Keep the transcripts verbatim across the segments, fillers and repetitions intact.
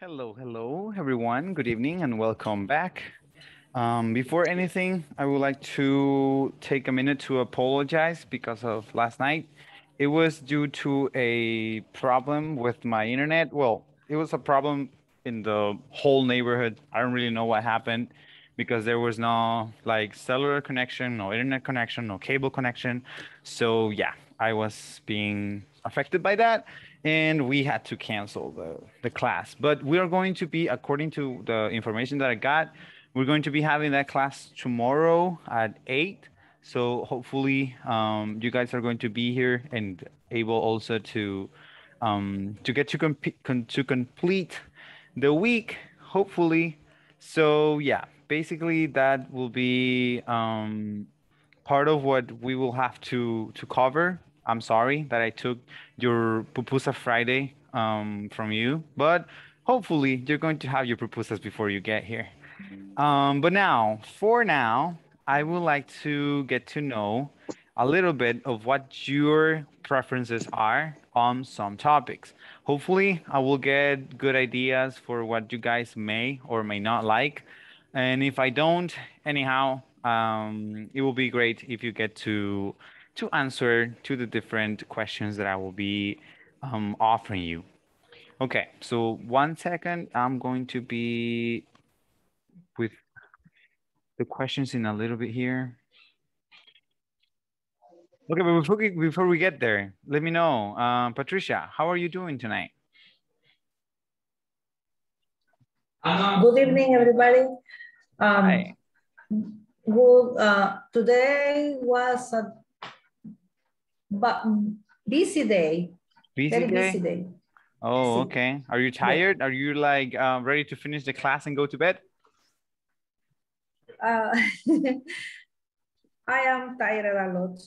Hello, hello, everyone. Good evening and welcome back. Um, before anything, I would like to take a minute to apologize because of last night. It was due to a problem with my internet. Well, it was a problem in the whole neighborhood. I don't really know what happened because there was no like cellular connection, no internet connection, no cable connection. So yeah, I was being affected by that and we had to cancel the, the class. But we are going to be, according to the information that I got, we're going to be having that class tomorrow at eight. So hopefully um, you guys are going to be here and able also to um, to get to, com to complete the week, hopefully. So yeah, basically that will be um, part of what we will have to, to cover. I'm sorry that I took your Pupusa Friday um, from you, but hopefully you're going to have your pupusas before you get here. Um, but now, for now, I would like to get to know a little bit of what your preferences are on some topics. Hopefully, I will get good ideas for what you guys may or may not like. And if I don't, anyhow, um, it will be great if you get to, to answer to the different questions that I will be um, offering you. Okay, so one second, I'm going to be with the questions in a little bit here. Okay, but before we, before we get there, let me know, uh, Patricia, how are you doing tonight? Um, good evening, everybody. Um, hi. Good, uh, today was a busy day. Busy Very day? busy day. Oh, busy. Okay. Are you tired? Yeah. Are you like uh, ready to finish the class and go to bed? Uh, I am tired a lot.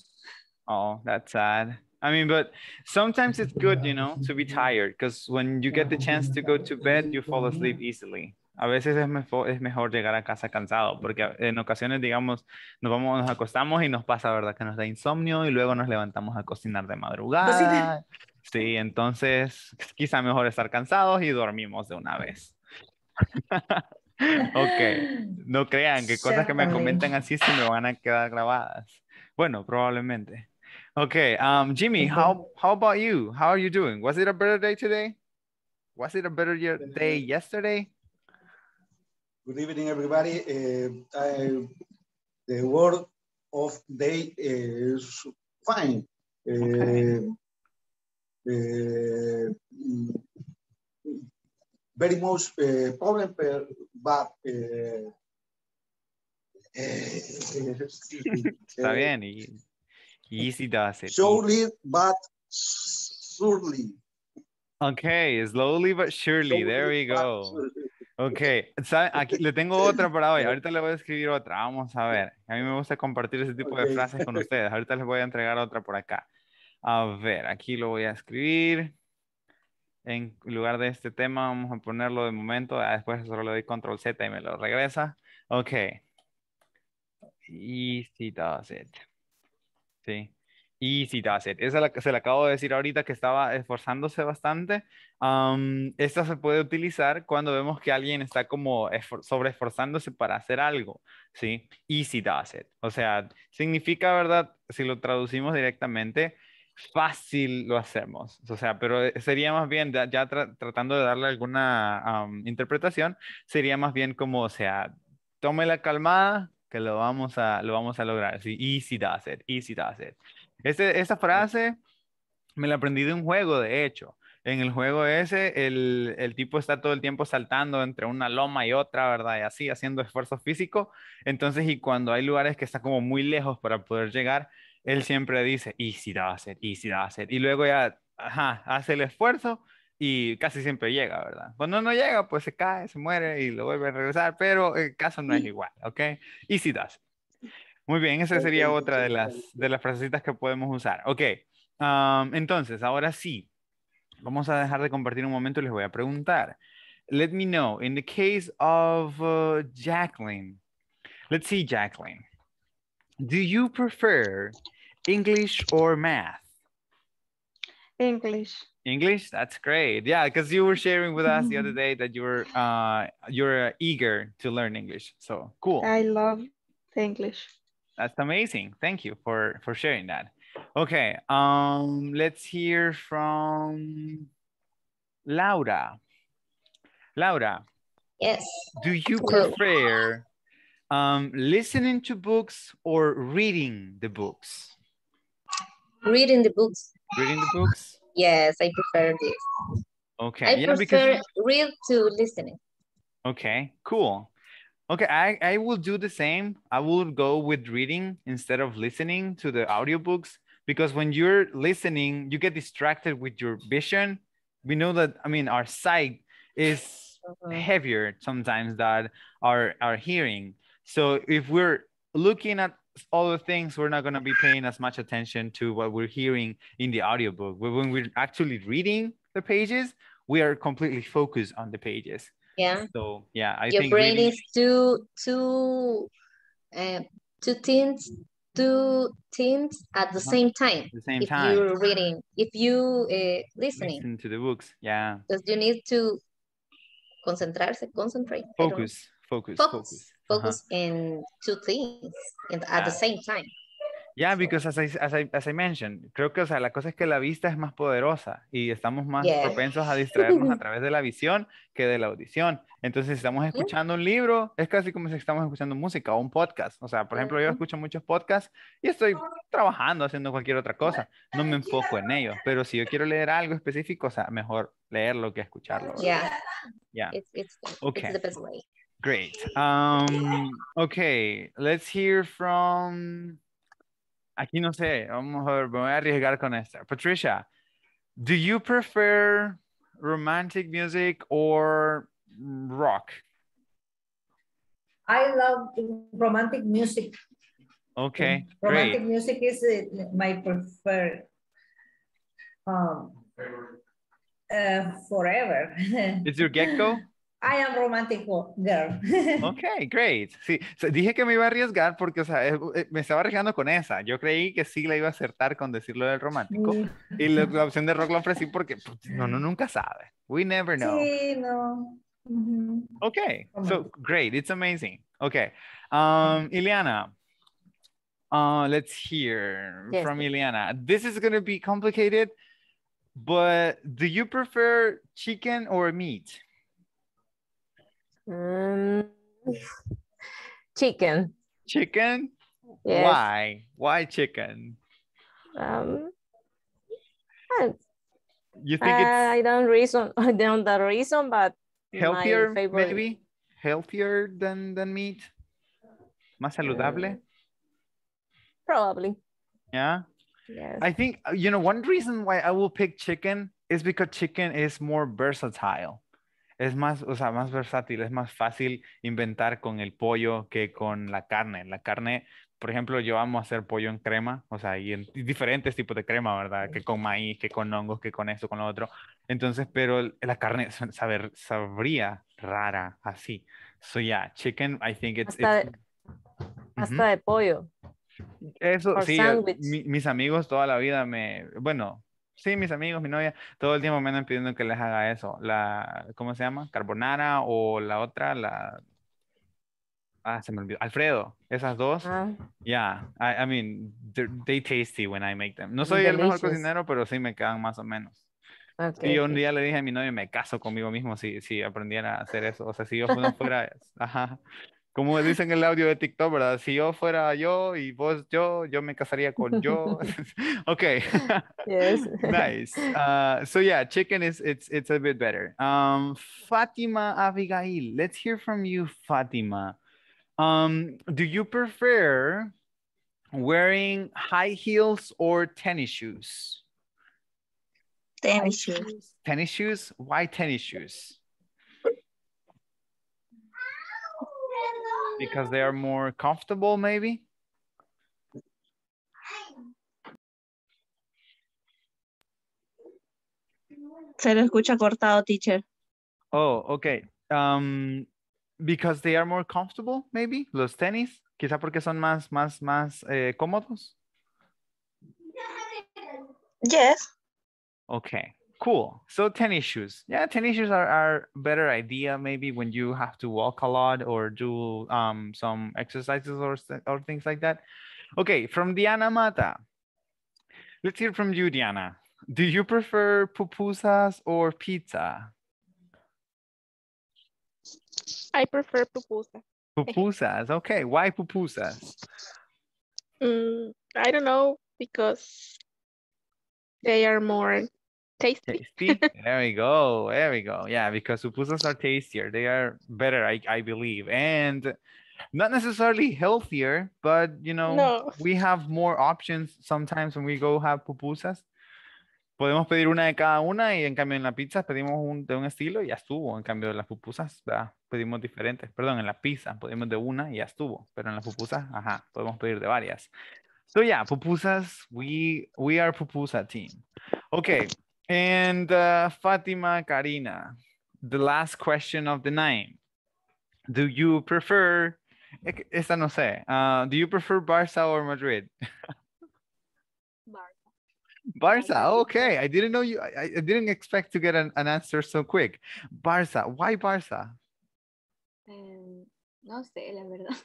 Oh, that's sad. I mean, but sometimes it's good, you know, to be tired because when you get the chance to go to bed, you fall asleep easily. A veces es mejor, es mejor llegar a casa cansado porque en ocasiones, digamos, nos vamos, nos acostamos y nos pasa, ¿verdad? Que nos da insomnio y luego nos levantamos a cocinar de madrugada. Sí, entonces quizá mejor estar cansados y dormimos de una vez. Ok, no crean que cosas que me comentan así se me van a quedar grabadas. Bueno, probablemente. Ok, um, Jimmy, how, how about you? How are you doing? Was it a better day today? Was it a better year, day yesterday? Good evening, everybody. Uh, I, the word of day is fine. Uh, okay. uh, very much uh, problem, but uh, está bien. Easy does it. Slowly but surely. Okay, slowly but surely. Slowly there we go. Okay, aquí le tengo otra para hoy. Ahorita le voy a escribir otra. Vamos a ver. A mí me gusta compartir ese tipo okay. de frases con ustedes. Ahorita les voy a entregar otra por acá. A ver, aquí lo voy a escribir. En lugar de este tema, vamos a ponerlo de momento. Después solo le doy control Z y me lo regresa. Ok. Easy does it. Sí. Easy does it. Esa la, se la acabo de decir ahorita que estaba esforzándose bastante. Um, esta se puede utilizar cuando vemos que alguien está como sobreesforzándose para hacer algo. Sí. Easy does it. O sea, significa, ¿verdad? Si lo traducimos directamente, fácil lo hacemos, o sea, pero sería más bien, ya tra tratando de darle alguna um, interpretación, sería más bien como, o sea, tome la calmada que lo vamos a, lo vamos a lograr, sí, easy does it, easy does it. Este, esta frase me la aprendí de un juego, de hecho. En el juego ese, el, el tipo está todo el tiempo saltando entre una loma y otra, ¿verdad? Y así, haciendo esfuerzo físico. Entonces, y cuando hay lugares que está como muy lejos para poder llegar, él siempre dice, easy does it, easy does it. Y luego ya, ajá, hace el esfuerzo y casi siempre llega, ¿verdad? Cuando no llega, pues se cae, se muere y lo vuelve a regresar, pero el caso no es igual, ¿ok? Easy does it. Muy bien, esa sería otra de las, de las frasecitas que podemos usar. Ok, um, entonces, ahora sí, vamos a dejar de compartir un momento y les voy a preguntar. Let me know, in the case of uh, Jacqueline, let's see, Jacqueline. Do you prefer English or math? English. English? That's great. Yeah, because you were sharing with us the other day that you were uh, you're eager to learn English. So cool. I love English. That's amazing. Thank you for, for sharing that. Okay, um, let's hear from Laura. Laura. Yes. Do you prefer um, listening to books or reading the books? Reading the books. Reading the books? Yes, I prefer this. Okay. I yeah, prefer because... read to listening. Okay, cool. Okay, I, I will do the same. I will go with reading instead of listening to the audiobooks, because when you're listening, you get distracted with your vision. We know that, I mean, our sight is... Uh-huh. heavier sometimes than our, our hearing. So if we're looking at other things, we're not going to be paying as much attention to what we're hearing in the audiobook. But when we're actually reading the pages, we are completely focused on the pages. Yeah. So, yeah, I Your think- Your brain reading... is two, two, uh, two things, two things at the uh-huh. same time. At the same if time. If you're reading, if you uh, listening. Listen to the books, yeah. Because you need to concentrarse, concentrate. Focus, focus, focus. Focus uh-huh. in two things and yeah. at the same time. Yeah, so. Because as I, as, I, as I mentioned, creo que o sea, la cosa es que la vista es más poderosa y estamos más yeah. propensos a distraernos a través de la visión que de la audición. Entonces, si estamos escuchando un libro, es casi como si estamos escuchando música o un podcast. O sea, por ejemplo, yo escucho muchos podcasts y estoy trabajando, haciendo cualquier otra cosa. No me enfoco en ellos, pero si yo quiero leer algo específico, o sea, mejor leerlo que escucharlo. Yeah. Yeah. It's, it's, okay. It's the best way. Great. Um, okay, let's hear from... Aquí no sé, vamos a ver, me voy a arriesgar con esta. Patricia, do you prefer romantic music or rock? I love romantic music. Okay, romantic great. Romantic music is uh, my preferred um, uh, forever. It's your gecko? I am romantic girl. Ok, great. Sí, dije que me iba a arriesgar porque, o sea, me estaba arriesgando con esa. Yo creí que sí la iba a acertar con decirlo del romántico. Y la, la opción de rock la ofrecí porque no, no, nunca sabe. We never know. Sí, no. Mm-hmm. Ok, so great. It's amazing. Ok. Um, Ileana, uh, let's hear yes. from Ileana. This is going to be complicated, but do you prefer chicken or meat? Um, chicken. Chicken? Yes. Why? Why chicken? Um, you think I, it's... I don't reason. I don't the reason, but healthier maybe. Healthier than than meat. Más saludable. Um, probably. Yeah. Yes. I think you know one reason why I will pick chicken is because chicken is more versatile. Es más, o sea, más versátil, es más fácil inventar con el pollo que con la carne. La carne, por ejemplo, yo amo hacer pollo en crema, o sea, y en y diferentes tipos de crema, ¿verdad? Que con maíz, que con hongos, que con esto, con lo otro. Entonces, pero la carne saber, sabría rara así. So, yeah, chicken, I think it's... Hasta, it's, de, hasta uh-huh. de pollo. Eso, Or sí, mi, mis amigos toda la vida me... Bueno... Sí, mis amigos, mi novia, todo el tiempo me andan pidiendo que les haga eso. La, ¿cómo se llama? Carbonara o la otra, la... Ah, se me olvidó. Alfredo, esas dos. Uh, yeah, I, I mean, they tasty when I make them. No soy delicious. El mejor cocinero, pero sí me quedan más o menos. Okay, y yo un día le dije a mi novia, me caso conmigo mismo si, si aprendiera a hacer eso. O sea, si yo no fuera... Ajá. Como dicen en el audio de TikTok, ¿verdad? Si yo fuera yo y vos yo, yo me casaría con yo. Okay. Yes. Nice. Uh, so yeah, chicken is it's it's a bit better. Um, Fátima Abigail, let's hear from you, Fátima. Um, do you prefer wearing high heels or tennis shoes? Tennis shoes. Tennis shoes? Why tennis shoes? Because they are more comfortable, maybe? Se lo escucha cortado, teacher. Oh, okay. Um, because they are more comfortable, maybe? Los tenis, quizá porque son más, más, más eh, cómodos? Yes. Okay, Cool. So tennis shoes. Yeah, tennis shoes are, are a better idea maybe when you have to walk a lot or do um, some exercises or, or things like that. Okay, from Diana Mata. Let's hear from you, Diana. Do you prefer pupusas or pizza? I prefer pupusas. Pupusas, okay. Why pupusas? Mm, I don't know, because they are more... tasty. Tasty. There we go. There we go. Yeah, because pupusas are tastier. They are better, I, I believe. And not necessarily healthier, but, you know, no. we have more options sometimes when we go have pupusas. Podemos pedir una de cada una y en cambio en la pizza pedimos un, de un estilo y ya estuvo. En cambio en las pupusas, ¿verdad? Pedimos diferentes. Perdón, en la pizza pedimos de una y ya estuvo. Pero en las pupusas, ajá, podemos pedir de varias. So yeah, pupusas, we, we are pupusa team. Okay. And uh, Fatima Karina, the last question of the night. Do you prefer, esta no sé, uh, do you prefer Barça or Madrid? Barça. Barça, okay. I didn't know you, I, I didn't expect to get an, an answer so quick. Barça, why Barça? Um, no sé, la verdad.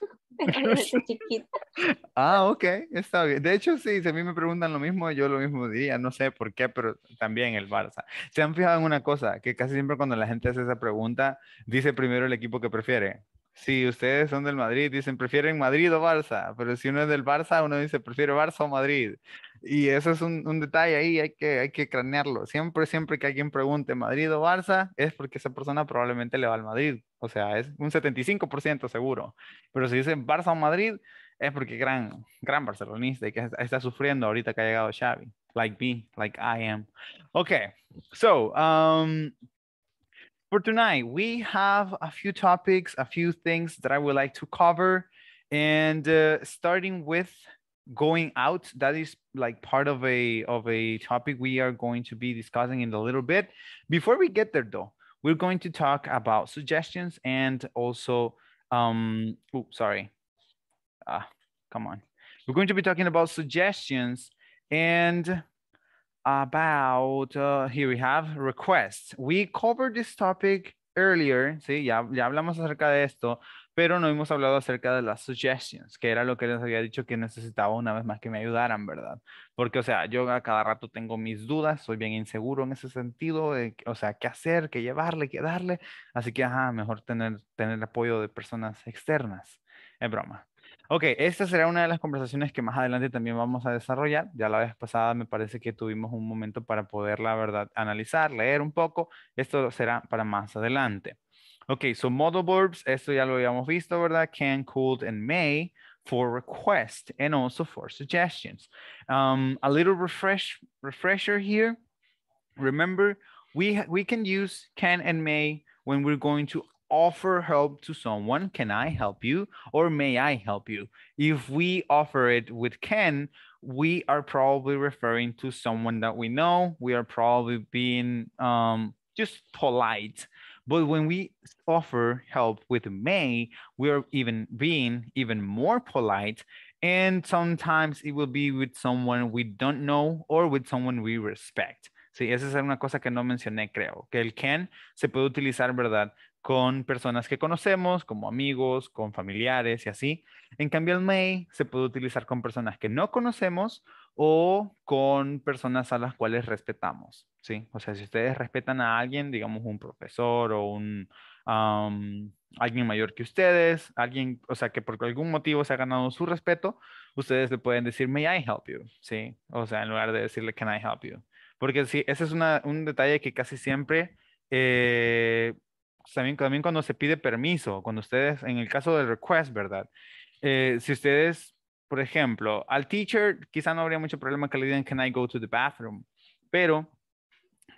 Ah, ok, está bien. De hecho, sí, si a mí me preguntan lo mismo, yo lo mismo diría, no sé por qué, pero también el Barça. ¿Se han fijado en una cosa? Que casi siempre cuando la gente hace esa pregunta, dice primero el equipo que prefiere. Si ustedes son del Madrid, dicen, ¿prefieren Madrid o Barça? Pero si uno es del Barça, uno dice, ¿prefiere Barça o Madrid? Y eso es un, un detalle ahí, hay que, hay que cranearlo. Siempre, siempre que alguien pregunte Madrid o Barça, es porque esa persona probablemente le va al Madrid. O sea, es un setenta y cinco por ciento seguro. Pero si dicen Barça o Madrid, es porque gran, gran barcelonista y que está sufriendo ahorita que ha llegado Xavi. Like me, like I am. Okay, so um, for tonight, we have a few topics, a few things that I would like to cover. And uh, starting with going out, that is like part of a, of a topic we are going to be discussing in a little bit. Before we get there, though, we're going to talk about suggestions and also, um, oh, sorry. Ah, come on. We're going to be talking about suggestions and about, uh, here we have requests. We covered this topic earlier, sí, ya, ya hablamos acerca de esto, pero no hemos hablado acerca de las suggestions, que era lo que les había dicho que necesitaba una vez más que me ayudaran, ¿verdad? Porque, o sea, yo a cada rato tengo mis dudas, soy bien inseguro en ese sentido, de, o sea, qué hacer, qué llevarle, qué darle, así que, ajá, mejor tener, tener apoyo de personas externas, es broma. Ok, esta será una de las conversaciones que más adelante también vamos a desarrollar. Ya la vez pasada me parece que tuvimos un momento para poder, la verdad, analizar, leer un poco. Esto será para más adelante. Ok, so modal verbs, esto ya lo habíamos visto, ¿verdad? Can, could, and may for request and also for suggestions. Um, a little refresh, refresher here. Remember, we, we can use can and may when we're going to offer help to someone. Can I help you? Or may I help you? If we offer it with can, we are probably referring to someone that we know. We are probably being um, just polite. But when we offer help with may, we are even being even more polite. And sometimes it will be with someone we don't know or with someone we respect. Sí, esa es una cosa que no mencioné, creo. Que el can se puede utilizar, ¿verdad? Con personas que conocemos, como amigos, con familiares y así. En cambio, el may se puede utilizar con personas que no conocemos o con personas a las cuales respetamos, ¿sí? O sea, si ustedes respetan a alguien, digamos un profesor o un, um, alguien mayor que ustedes, alguien, o sea, que por algún motivo se ha ganado su respeto, ustedes le pueden decir, may I help you, ¿sí? O sea, en lugar de decirle, can I help you? Porque sí, ese es una, un detalle que casi siempre... Eh, También, también cuando se pide permiso, cuando ustedes, en el caso del request, ¿verdad? Eh, si ustedes, por ejemplo, al teacher, quizá no habría mucho problema que le digan, can I go to the bathroom? Pero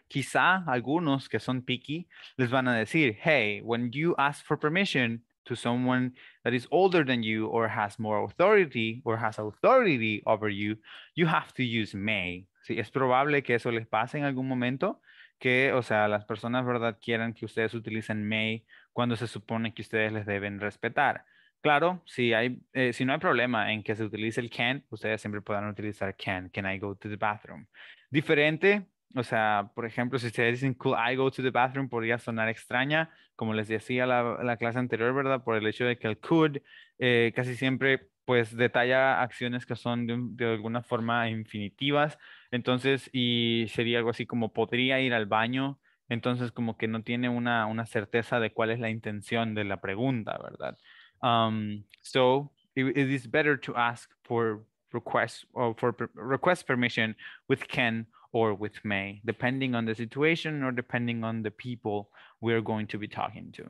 quizá algunos que son picky les van a decir, hey, when you ask for permission to someone that is older than you or has more authority or has authority over you, you have to use may. Sí, es probable que eso les pase en algún momento. Que, o sea, las personas, ¿verdad?, quieran que ustedes utilicen may cuando se supone que ustedes les deben respetar. Claro, si, hay, eh, si no hay problema en que se utilice el can, ustedes siempre podrán utilizar can. Can I go to the bathroom? Diferente O sea, por ejemplo, si ustedes dicen, could I go to the bathroom, podría sonar extraña, como les decía la, la clase anterior, ¿verdad? Por el hecho de que el could eh, casi siempre, pues, detalla acciones que son de, de alguna forma infinitivas. Entonces, y sería algo así como, podría ir al baño. Entonces, como que no tiene una, una certeza de cuál es la intención de la pregunta, ¿verdad? Um, so, it, it is better to ask for request, or for request permission with can or with may, depending on the situation or depending on the people we're going to be talking to.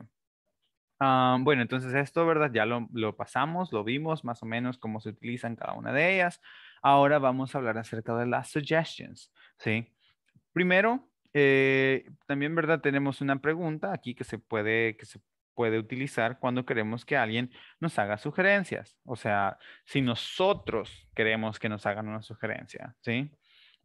Um, bueno, entonces esto, ¿verdad? Ya lo, lo pasamos, lo vimos más o menos cómo se utilizan cada una de ellas. Ahora vamos a hablar acerca de las suggestions, ¿sí? Primero, eh, también, ¿verdad? Tenemos una pregunta aquí que se puede, que se puede utilizar cuando queremos que alguien nos haga sugerencias. O sea, si nosotros queremos que nos hagan una sugerencia, ¿sí?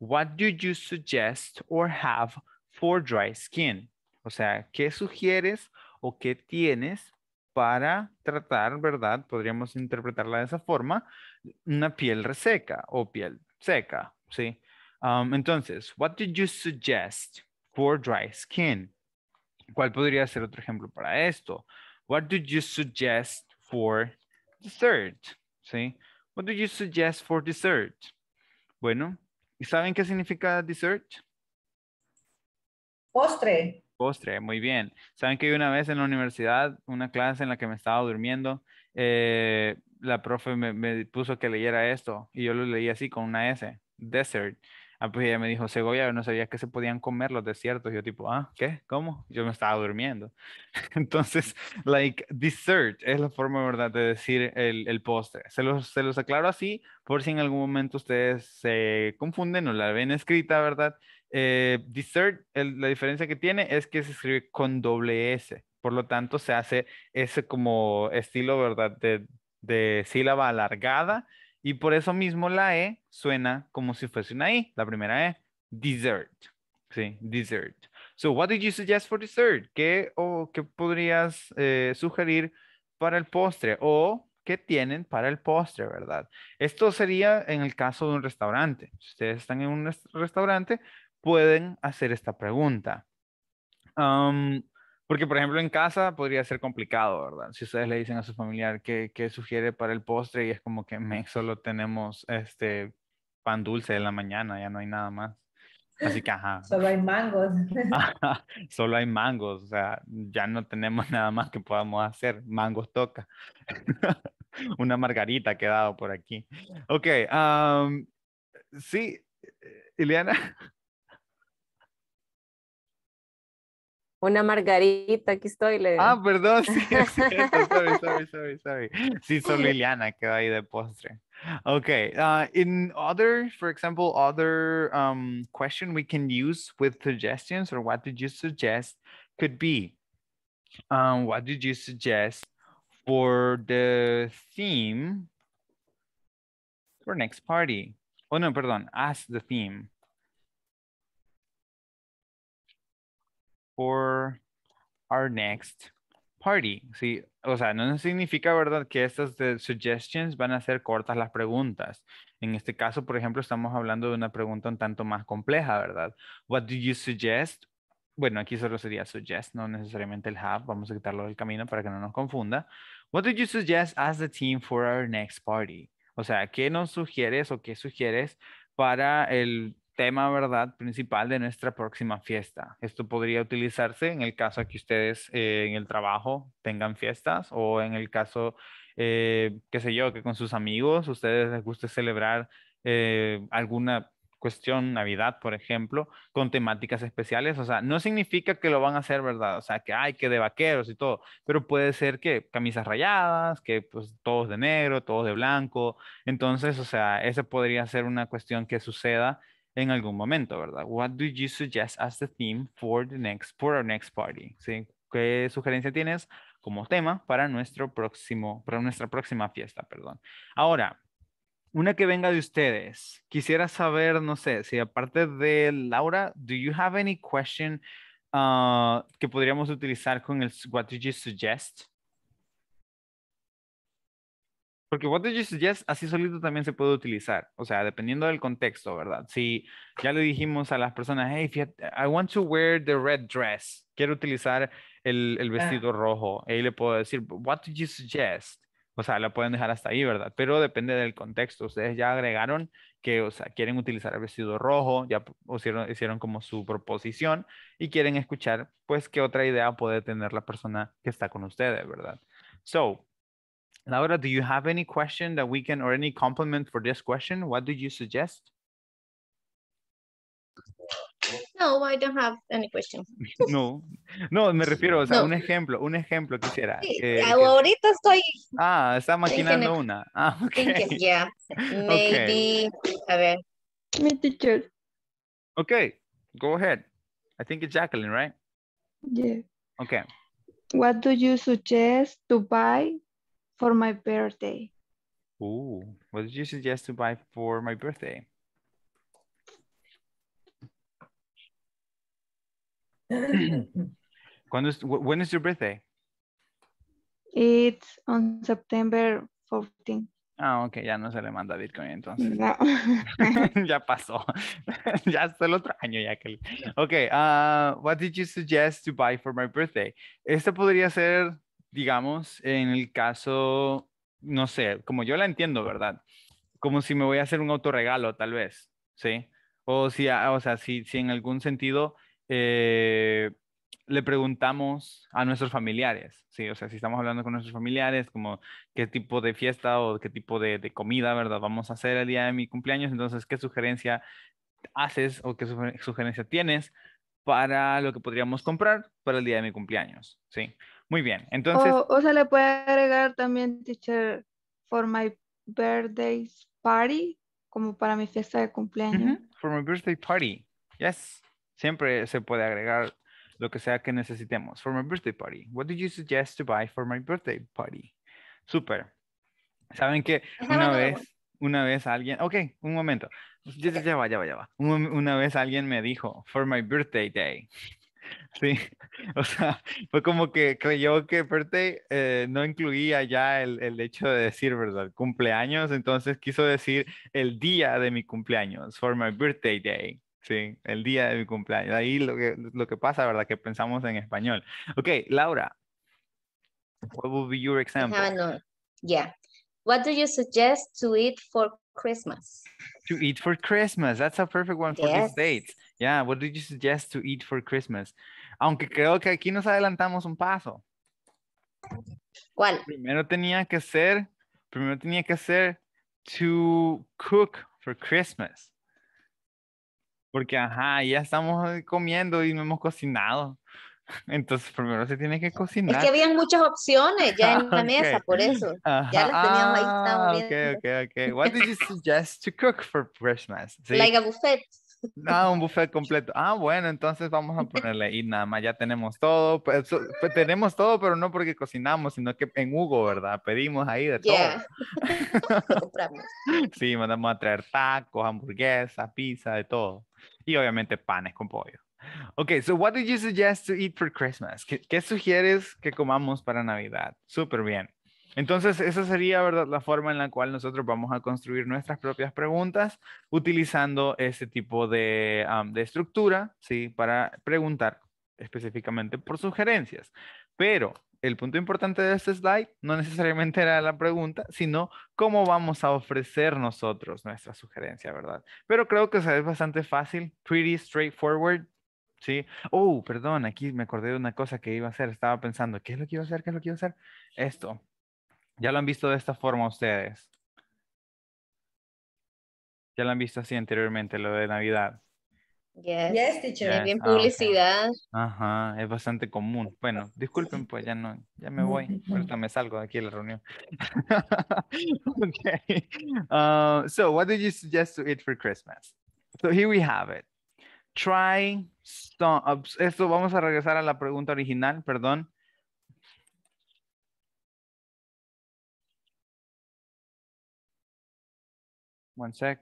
What do you suggest or have for dry skin? O sea, ¿qué sugieres o qué tienes para tratar, ¿verdad? Podríamos interpretarla de esa forma, una piel reseca o piel seca, ¿sí? Um, entonces, what do you suggest for dry skin? ¿Cuál podría ser otro ejemplo para esto? What do you suggest for dessert? ¿Sí? What do you suggest for dessert? Bueno, ¿y saben qué significa dessert? Postre. Postre, muy bien. Saben que una vez en la universidad, una clase en la que me estaba durmiendo, eh, la profe me, me puso que leyera esto y yo lo leí así con una S, dessert. Ah, pues ella me dijo, Segovia, yo no sabía que se podían comer los desiertos. Yo tipo, ah, ¿qué? ¿Cómo? Yo me estaba durmiendo. Entonces, like, dessert es la forma, ¿verdad?, de decir el, el postre. Se los, se los aclaro así, por si en algún momento ustedes se confunden o la ven escrita, ¿verdad? Eh, dessert, el, la diferencia que tiene es que se escribe con doble S. Por lo tanto, se hace ese como estilo, ¿verdad?, de, de sílaba alargada. Y por eso mismo la E suena como si fuese una I. La primera E, dessert. Sí, dessert. So, what did you suggest for dessert? ¿Qué, o, qué podrías eh, sugerir para el postre? O, ¿qué tienen para el postre, verdad? Esto sería en el caso de un restaurante. Si ustedes están en un restaurante, pueden hacer esta pregunta. Um, Porque, por ejemplo, en casa podría ser complicado, ¿verdad? Si ustedes le dicen a su familiar qué, qué sugiere para el postre y es como que me, solo tenemos este pan dulce en la mañana, ya no hay nada más. Así que, ajá. Solo hay mangos. Ajá, solo hay mangos, o sea, ya no tenemos nada más que podamos hacer. Mangos toca. Una margarita ha quedado por aquí. Ok, um, sí, Ileana. Una margarita, aquí estoy. Le... Ah, perdón, sí, es cierto. sorry, sorry, sorry, sorry. Sí, solo Ileana quedó ahí de postre. Okay, uh, in other, for example, other um, question we can use with suggestions or what did you suggest could be, um, what did you suggest for the theme for next party? Oh, no, perdón, as the theme. For our next party, ¿sí? O sea, no significa, ¿verdad?, que estas de suggestions van a ser cortas las preguntas. En este caso, por ejemplo, estamos hablando de una pregunta un tanto más compleja, ¿verdad? What do you suggest? Bueno, aquí solo sería suggest, no necesariamente el have. Vamos a quitarlo del camino para que no nos confunda. What do you suggest as the team for our next party? O sea, ¿qué nos sugieres o qué sugieres para el... tema, ¿verdad?, principal de nuestra próxima fiesta. Esto podría utilizarse en el caso que ustedes eh, en el trabajo tengan fiestas o en el caso, eh, qué sé yo, que con sus amigos ustedes les guste celebrar eh, alguna cuestión, Navidad, por ejemplo, con temáticas especiales. O sea, no significa que lo van a hacer, ¿verdad? O sea, que hay que de vaqueros y todo, pero puede ser que camisas rayadas, que pues todos de negro, todos de blanco. Entonces, o sea, esa podría ser una cuestión que suceda en algún momento, ¿verdad? What do you suggest as the theme for the next, for our next party? ¿Sí? ¿Qué sugerencia tienes como tema para nuestro próximo, para nuestra próxima fiesta, perdón? Ahora, una que venga de ustedes. Quisiera saber, no sé, si aparte de Laura, do you have any question uh, que podríamos utilizar con el what do you suggest? Porque what did you suggest así solito también se puede utilizar. O sea, dependiendo del contexto, ¿verdad? Si ya le dijimos a las personas, hey, fíjate, I want to wear the red dress. Quiero utilizar el, el vestido ah. rojo. Ahí le puedo decir, what did you suggest? O sea, la pueden dejar hasta ahí, ¿verdad? Pero depende del contexto. Ustedes ya agregaron que, o sea, quieren utilizar el vestido rojo, ya hicieron, hicieron como su proposición y quieren escuchar, pues, qué otra idea puede tener la persona que está con ustedes, ¿verdad? So, Laura, do you have any question that we can, or any compliment for this question? What do you suggest? No, I don't have any question. No, no, me refiero, o sea, no. un ejemplo, un ejemplo quisiera. Sí, eh, ahorita que... estoy... Ah, está maquinando thinking, una. Ah, ok. Thinking, yeah, maybe, okay. A ver. Mi teacher. Okay, go ahead. I think it's Jacqueline, right? Yeah. Okay. What do you suggest to buy for my birthday? Ooh, what did you suggest to buy for my birthday? When is, when is your birthday? It's on September fourteenth. Ah, ok, ya no se le manda Bitcoin entonces. No. Ya pasó. Ya hasta el otro año ya que... Ok, uh, what did you suggest to buy for my birthday? Este podría ser, digamos, en el caso, no sé, como yo la entiendo, ¿verdad? Como si me voy a hacer un autorregalo, tal vez, ¿sí? O, si, o sea, si, si en algún sentido... Eh, le preguntamos a nuestros familiares, ¿sí? O sea, si estamos hablando con nuestros familiares, como qué tipo de fiesta o qué tipo de, de comida, ¿verdad? Vamos a hacer el día de mi cumpleaños, entonces, ¿qué sugerencia haces o qué sugerencia tienes para lo que podríamos comprar para el día de mi cumpleaños? Sí, muy bien, entonces... O, o se le puede agregar también, teacher, for my birthday party, como para mi fiesta de cumpleaños. Mm-hmm. For my birthday party, yes. Siempre se puede agregar lo que sea que necesitemos. For my birthday party. What do you suggest to buy for my birthday party? Super. ¿Saben que una vez, una vez alguien... Ok, un momento. Ya, ya, ya va, ya va, ya va. Un, una vez alguien me dijo, for my birthday day. Sí, o sea, fue como que creyó que birthday eh, no incluía ya el, el hecho de decir, ¿verdad? Cumpleaños, entonces quiso decir el día de mi cumpleaños. For my birthday day. Sí, el día de mi cumpleaños. Ahí lo que, lo que pasa, ¿verdad? Que pensamos en español. Ok, Laura. What would be your example? No, yeah. What do you suggest to eat for Christmas? To eat for Christmas. That's a perfect one for yes. this date. Yeah, what do you suggest to eat for Christmas? Aunque creo que aquí nos adelantamos un paso. ¿Cuál? Primero tenía que ser, primero tenía que ser to cook for Christmas. Porque, ajá, ya estamos comiendo y no hemos cocinado. Entonces, primero se tiene que cocinar. Es que habían muchas opciones ya en la okay. mesa, por eso. Ajá. Ya las teníamos ahí, estábamos viendo. Ok, ok, ok. What did you suggest to cook for Christmas? ¿Sí? Like a buffet. Ah, un buffet completo. Ah, bueno, entonces vamos a ponerle ahí nada más. Ya tenemos todo. Pues, pues, tenemos todo, pero no porque cocinamos, sino que en Hugo, ¿verdad? Pedimos ahí de yeah. todo. Sí, mandamos a traer tacos, hamburguesas, pizza, de todo. Y obviamente panes con pollo. Ok, so what did you suggest to eat for Christmas? ¿Qué, qué sugieres que comamos para Navidad? Súper bien. Entonces, esa sería, ¿verdad?, la forma en la cual nosotros vamos a construir nuestras propias preguntas utilizando este tipo de, um, de estructura, ¿sí? Para preguntar específicamente por sugerencias. Pero el punto importante de este slide no necesariamente era la pregunta, sino cómo vamos a ofrecer nosotros nuestra sugerencia, ¿verdad? Pero creo que o sea, es bastante fácil, pretty straightforward. Sí. Oh, perdón, aquí me acordé de una cosa que iba a hacer. Estaba pensando, ¿qué es lo que iba a hacer? ¿Qué es lo que iba a hacer? Esto. ¿Ya lo han visto de esta forma ustedes? ¿Ya lo han visto así anteriormente, lo de Navidad? Yes, yes teacher. Yes. Bien publicidad. Ah, okay. Ajá, es bastante común. Bueno, disculpen, pues ya no, ya me voy. Ahorita me salgo de aquí de la reunión. Okay. Uh, so, what did you suggest to eat for Christmas? So, here we have it. Try, stop. Esto vamos a regresar a la pregunta original, perdón. One sec.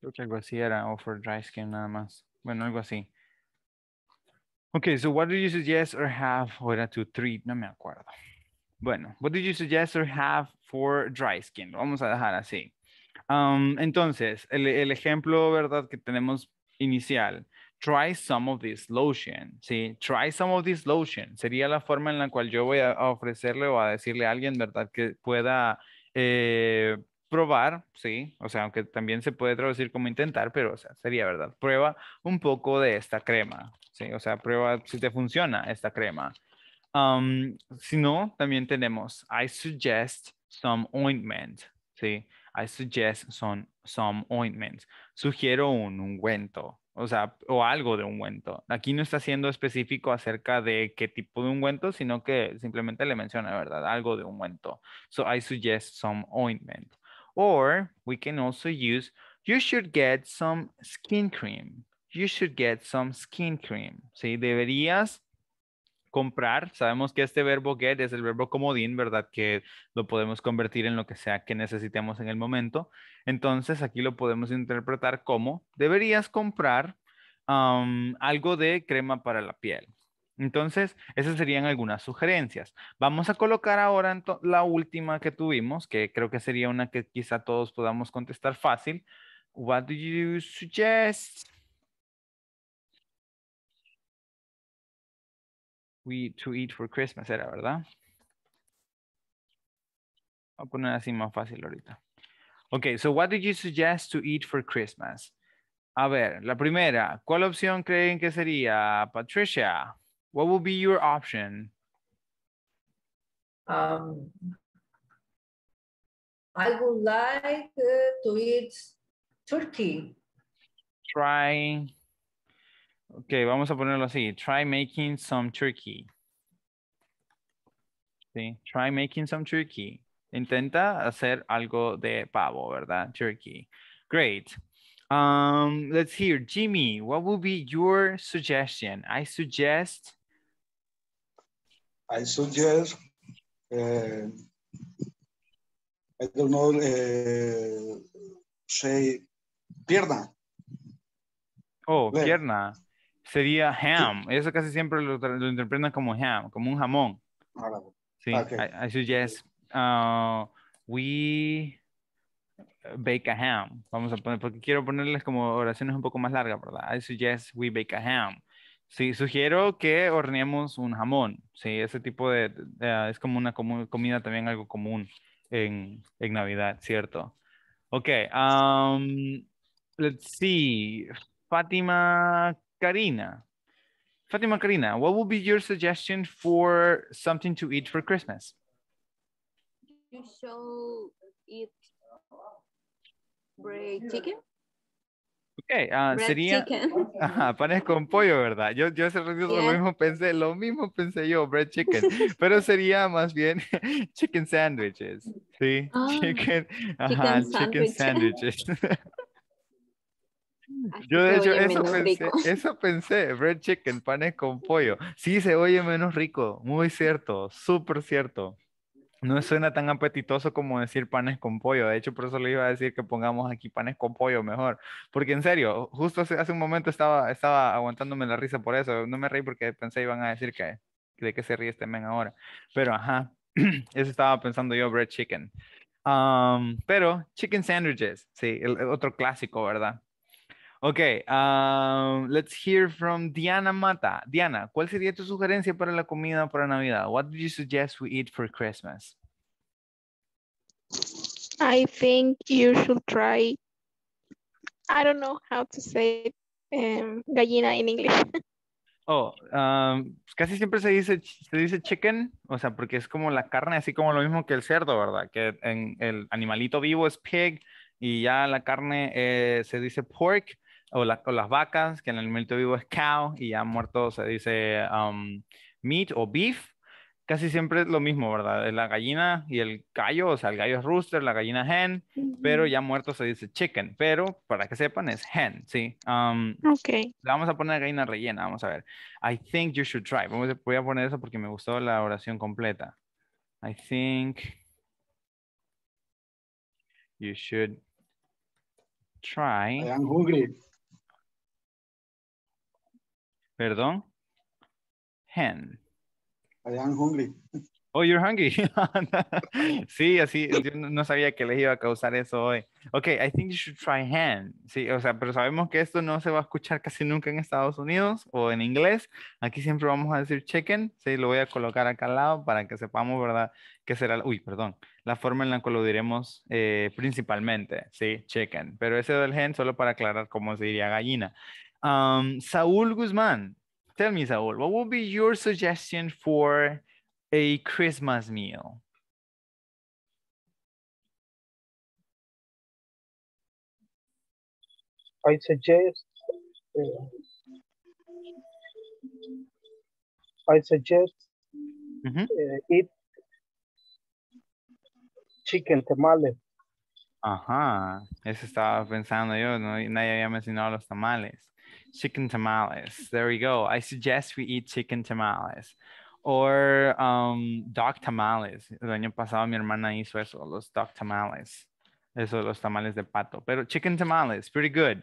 Creo que algo así era, o for dry skin nada más. Bueno, algo así. Okay, so what do you suggest or have? Ahora to treat, no me acuerdo. Bueno, what do you suggest or have for dry skin? Lo vamos a dejar así. Um, entonces, el, el ejemplo, ¿verdad? Que tenemos inicial. Try some of this lotion, ¿sí? Try some of this lotion. Sería la forma en la cual yo voy a ofrecerle o a decirle a alguien, ¿verdad? Que pueda eh, probar, ¿sí? O sea, aunque también se puede traducir como intentar, pero o sea, sería, ¿verdad? Prueba un poco de esta crema, ¿sí? O sea, prueba si te funciona esta crema. Um, si no, también tenemos, I suggest some ointment, ¿sí? I suggest some, some ointments. Sugiero un ungüento. O sea, o algo de ungüento. Aquí no está siendo específico acerca de qué tipo de ungüento, sino que simplemente le menciona, ¿verdad? Algo de ungüento. So I suggest some ointment. Or we can also use, you should get some skin cream. You should get some skin cream. Sí, deberías comprar. Sabemos que este verbo get es el verbo comodín, ¿verdad? Que lo podemos convertir en lo que sea que necesitemos en el momento. Entonces aquí lo podemos interpretar como deberías comprar um, algo de crema para la piel. Entonces esas serían algunas sugerencias. Vamos a colocar ahora la última que tuvimos, que creo que sería una que quizá todos podamos contestar fácil. What do you suggest? We to eat for Christmas era, ¿verdad? Voy a poner así más fácil ahorita. Ok, so what did you suggest to eat for Christmas? A ver, la primera, ¿cuál opción creen que sería? Patricia, what would be your option? Um, I would like uh, to eat turkey. Try... Ok, vamos a ponerlo así. Try making some turkey. ¿Sí? Try making some turkey. Intenta hacer algo de pavo, ¿verdad? Turkey. Great. Um, let's hear. Jimmy, what would be your suggestion? I suggest... I suggest... Uh, I don't know. Uh, say pierna. Oh, Le pierna. Sería ham. Sí. Eso casi siempre lo, lo interpretan como ham, como un jamón. Sí, okay. I, I suggest uh, we bake a ham. Vamos a poner, porque quiero ponerles como oraciones un poco más largas, ¿verdad? I suggest we bake a ham. Sí, sugiero que horneemos un jamón. Sí, ese tipo de, de, de es como una com comida también algo común en, en Navidad, ¿cierto? Ok, um, let's see. Fatima Karina, Fatima Karina, what would be your suggestion for something to eat for Christmas? You shall eat bread chicken. Okay, uh, bread sería chicken. Ajá, panes con pollo, ¿verdad? Yo, yo hace ratito yeah. lo mismo pensé, lo mismo pensé yo, bread chicken, pero sería más bien chicken sandwiches, sí, oh, chicken, ajá, chicken sandwiches. Así yo de hecho eso pensé, eso pensé, bread chicken, panes con pollo. Sí, se oye menos rico, muy cierto, súper cierto. No suena tan apetitoso como decir panes con pollo. De hecho, por eso le iba a decir que pongamos aquí panes con pollo mejor. Porque en serio, justo hace, hace un momento estaba, estaba aguantándome la risa por eso. No me reí porque pensé iban a decir que de que se ríe este men ahora. Pero ajá, eso estaba pensando yo, bread chicken. Um, pero chicken sandwiches, sí, el, el otro clásico, ¿verdad? Ok, uh, let's hear from Diana Mata. Diana, ¿cuál sería tu sugerencia para la comida para Navidad? What do you suggest we eat for Christmas? I think you should try, I don't know how to say um, gallina in English. Oh, um, casi siempre se dice, se dice chicken, o sea, porque es como la carne, así como lo mismo que el cerdo, ¿verdad? Que en el animalito vivo es pig y ya la carne eh, se dice pork. O, la, o las vacas, que en el momento vivo es cow, y ya muerto se dice um, meat o beef. Casi siempre es lo mismo, ¿verdad? La gallina y el gallo, o sea, el gallo es rooster, la gallina hen, mm-hmm. pero ya muerto se dice chicken, pero para que sepan es hen, ¿sí? Um, ok. La vamos a poner gallina rellena, vamos a ver. I think you should try. Vamos a, voy a poner eso porque me gustó la oración completa. I think you should try. I am hungry. Perdón. hen. I am hungry. Oh, you're hungry. Sí, así, yo no sabía que les iba a causar eso hoy. Ok, I think you should try hen. Sí, o sea, pero sabemos que esto no se va a escuchar casi nunca en Estados Unidos o en inglés. Aquí siempre vamos a decir chicken. Sí, lo voy a colocar acá al lado para que sepamos, ¿verdad? Que será, uy, perdón, la forma en la que lo diremos eh, principalmente. Sí, chicken. Pero ese del hen solo para aclarar cómo se diría gallina. Um, Saúl Guzmán. Tell me, Saúl, what would be your suggestion for a Christmas meal? I suggest uh, I suggest mm-hmm. uh, eat chicken tamales. Ajá, eso estaba pensando yo, no, nadie había mencionado los tamales. Chicken tamales, there we go. I suggest we eat chicken tamales. Or um, dog tamales. El año pasado mi hermana hizo eso, los dog tamales. Eso, los tamales de pato. Pero chicken tamales, pretty good.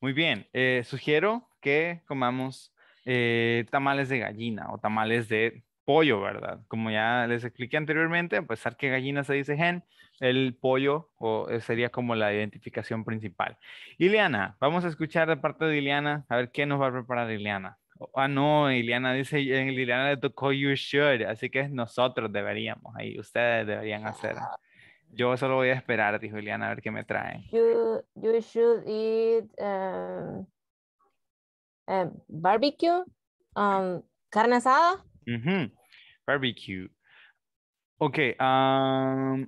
Muy bien. Eh, sugiero que comamos eh, tamales de gallina o tamales de pollo, ¿verdad? Como ya les expliqué anteriormente, a pesar que gallina se dice hen, el pollo o, sería como la identificación principal. Ileana, vamos a escuchar de parte de Ileana, a ver qué nos va a preparar Ileana. Ah, no, Ileana dice, Ileana le tocó you should, así que nosotros deberíamos, ahí ustedes deberían hacer. Yo solo voy a esperar, dijo Ileana, a ver qué me traen. You, you should eat um, um, barbecue, um, carne asada. Mm-hmm. Barbecue. Ok, um,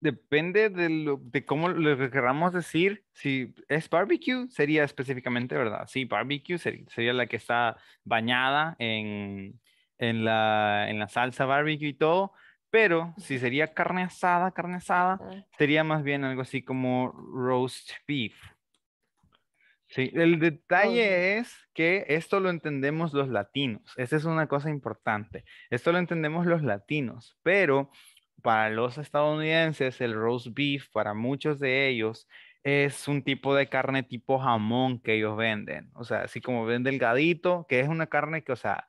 depende de, lo, de cómo lo queramos decir. Si es barbecue, sería específicamente, ¿verdad? Sí, barbecue ser, sería la que está bañada en, en, la, en la salsa barbecue y todo. Pero si sería carne asada, carne asada, sería más bien algo así como roast beef. Sí, el detalle es que esto lo entendemos los latinos. Esa es una cosa importante. Esto lo entendemos los latinos, pero para los estadounidenses el roast beef, para muchos de ellos, es un tipo de carne tipo jamón que ellos venden. O sea, así como ven delgadito, que es una carne que, o sea,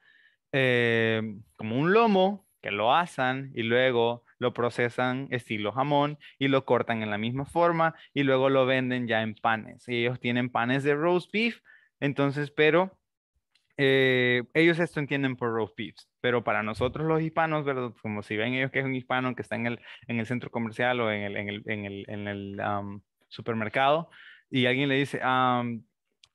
eh, como un lomo, que lo asan y luego lo procesan estilo jamón y lo cortan en la misma forma y luego lo venden ya en panes. Y ellos tienen panes de roast beef, entonces, pero eh, ellos esto entienden por roast beef. Pero para nosotros los hispanos, ¿verdad? Como si ven ellos que es un hispano que está en el, en el centro comercial o en el, en el, en el, en el um, supermercado y alguien le dice um,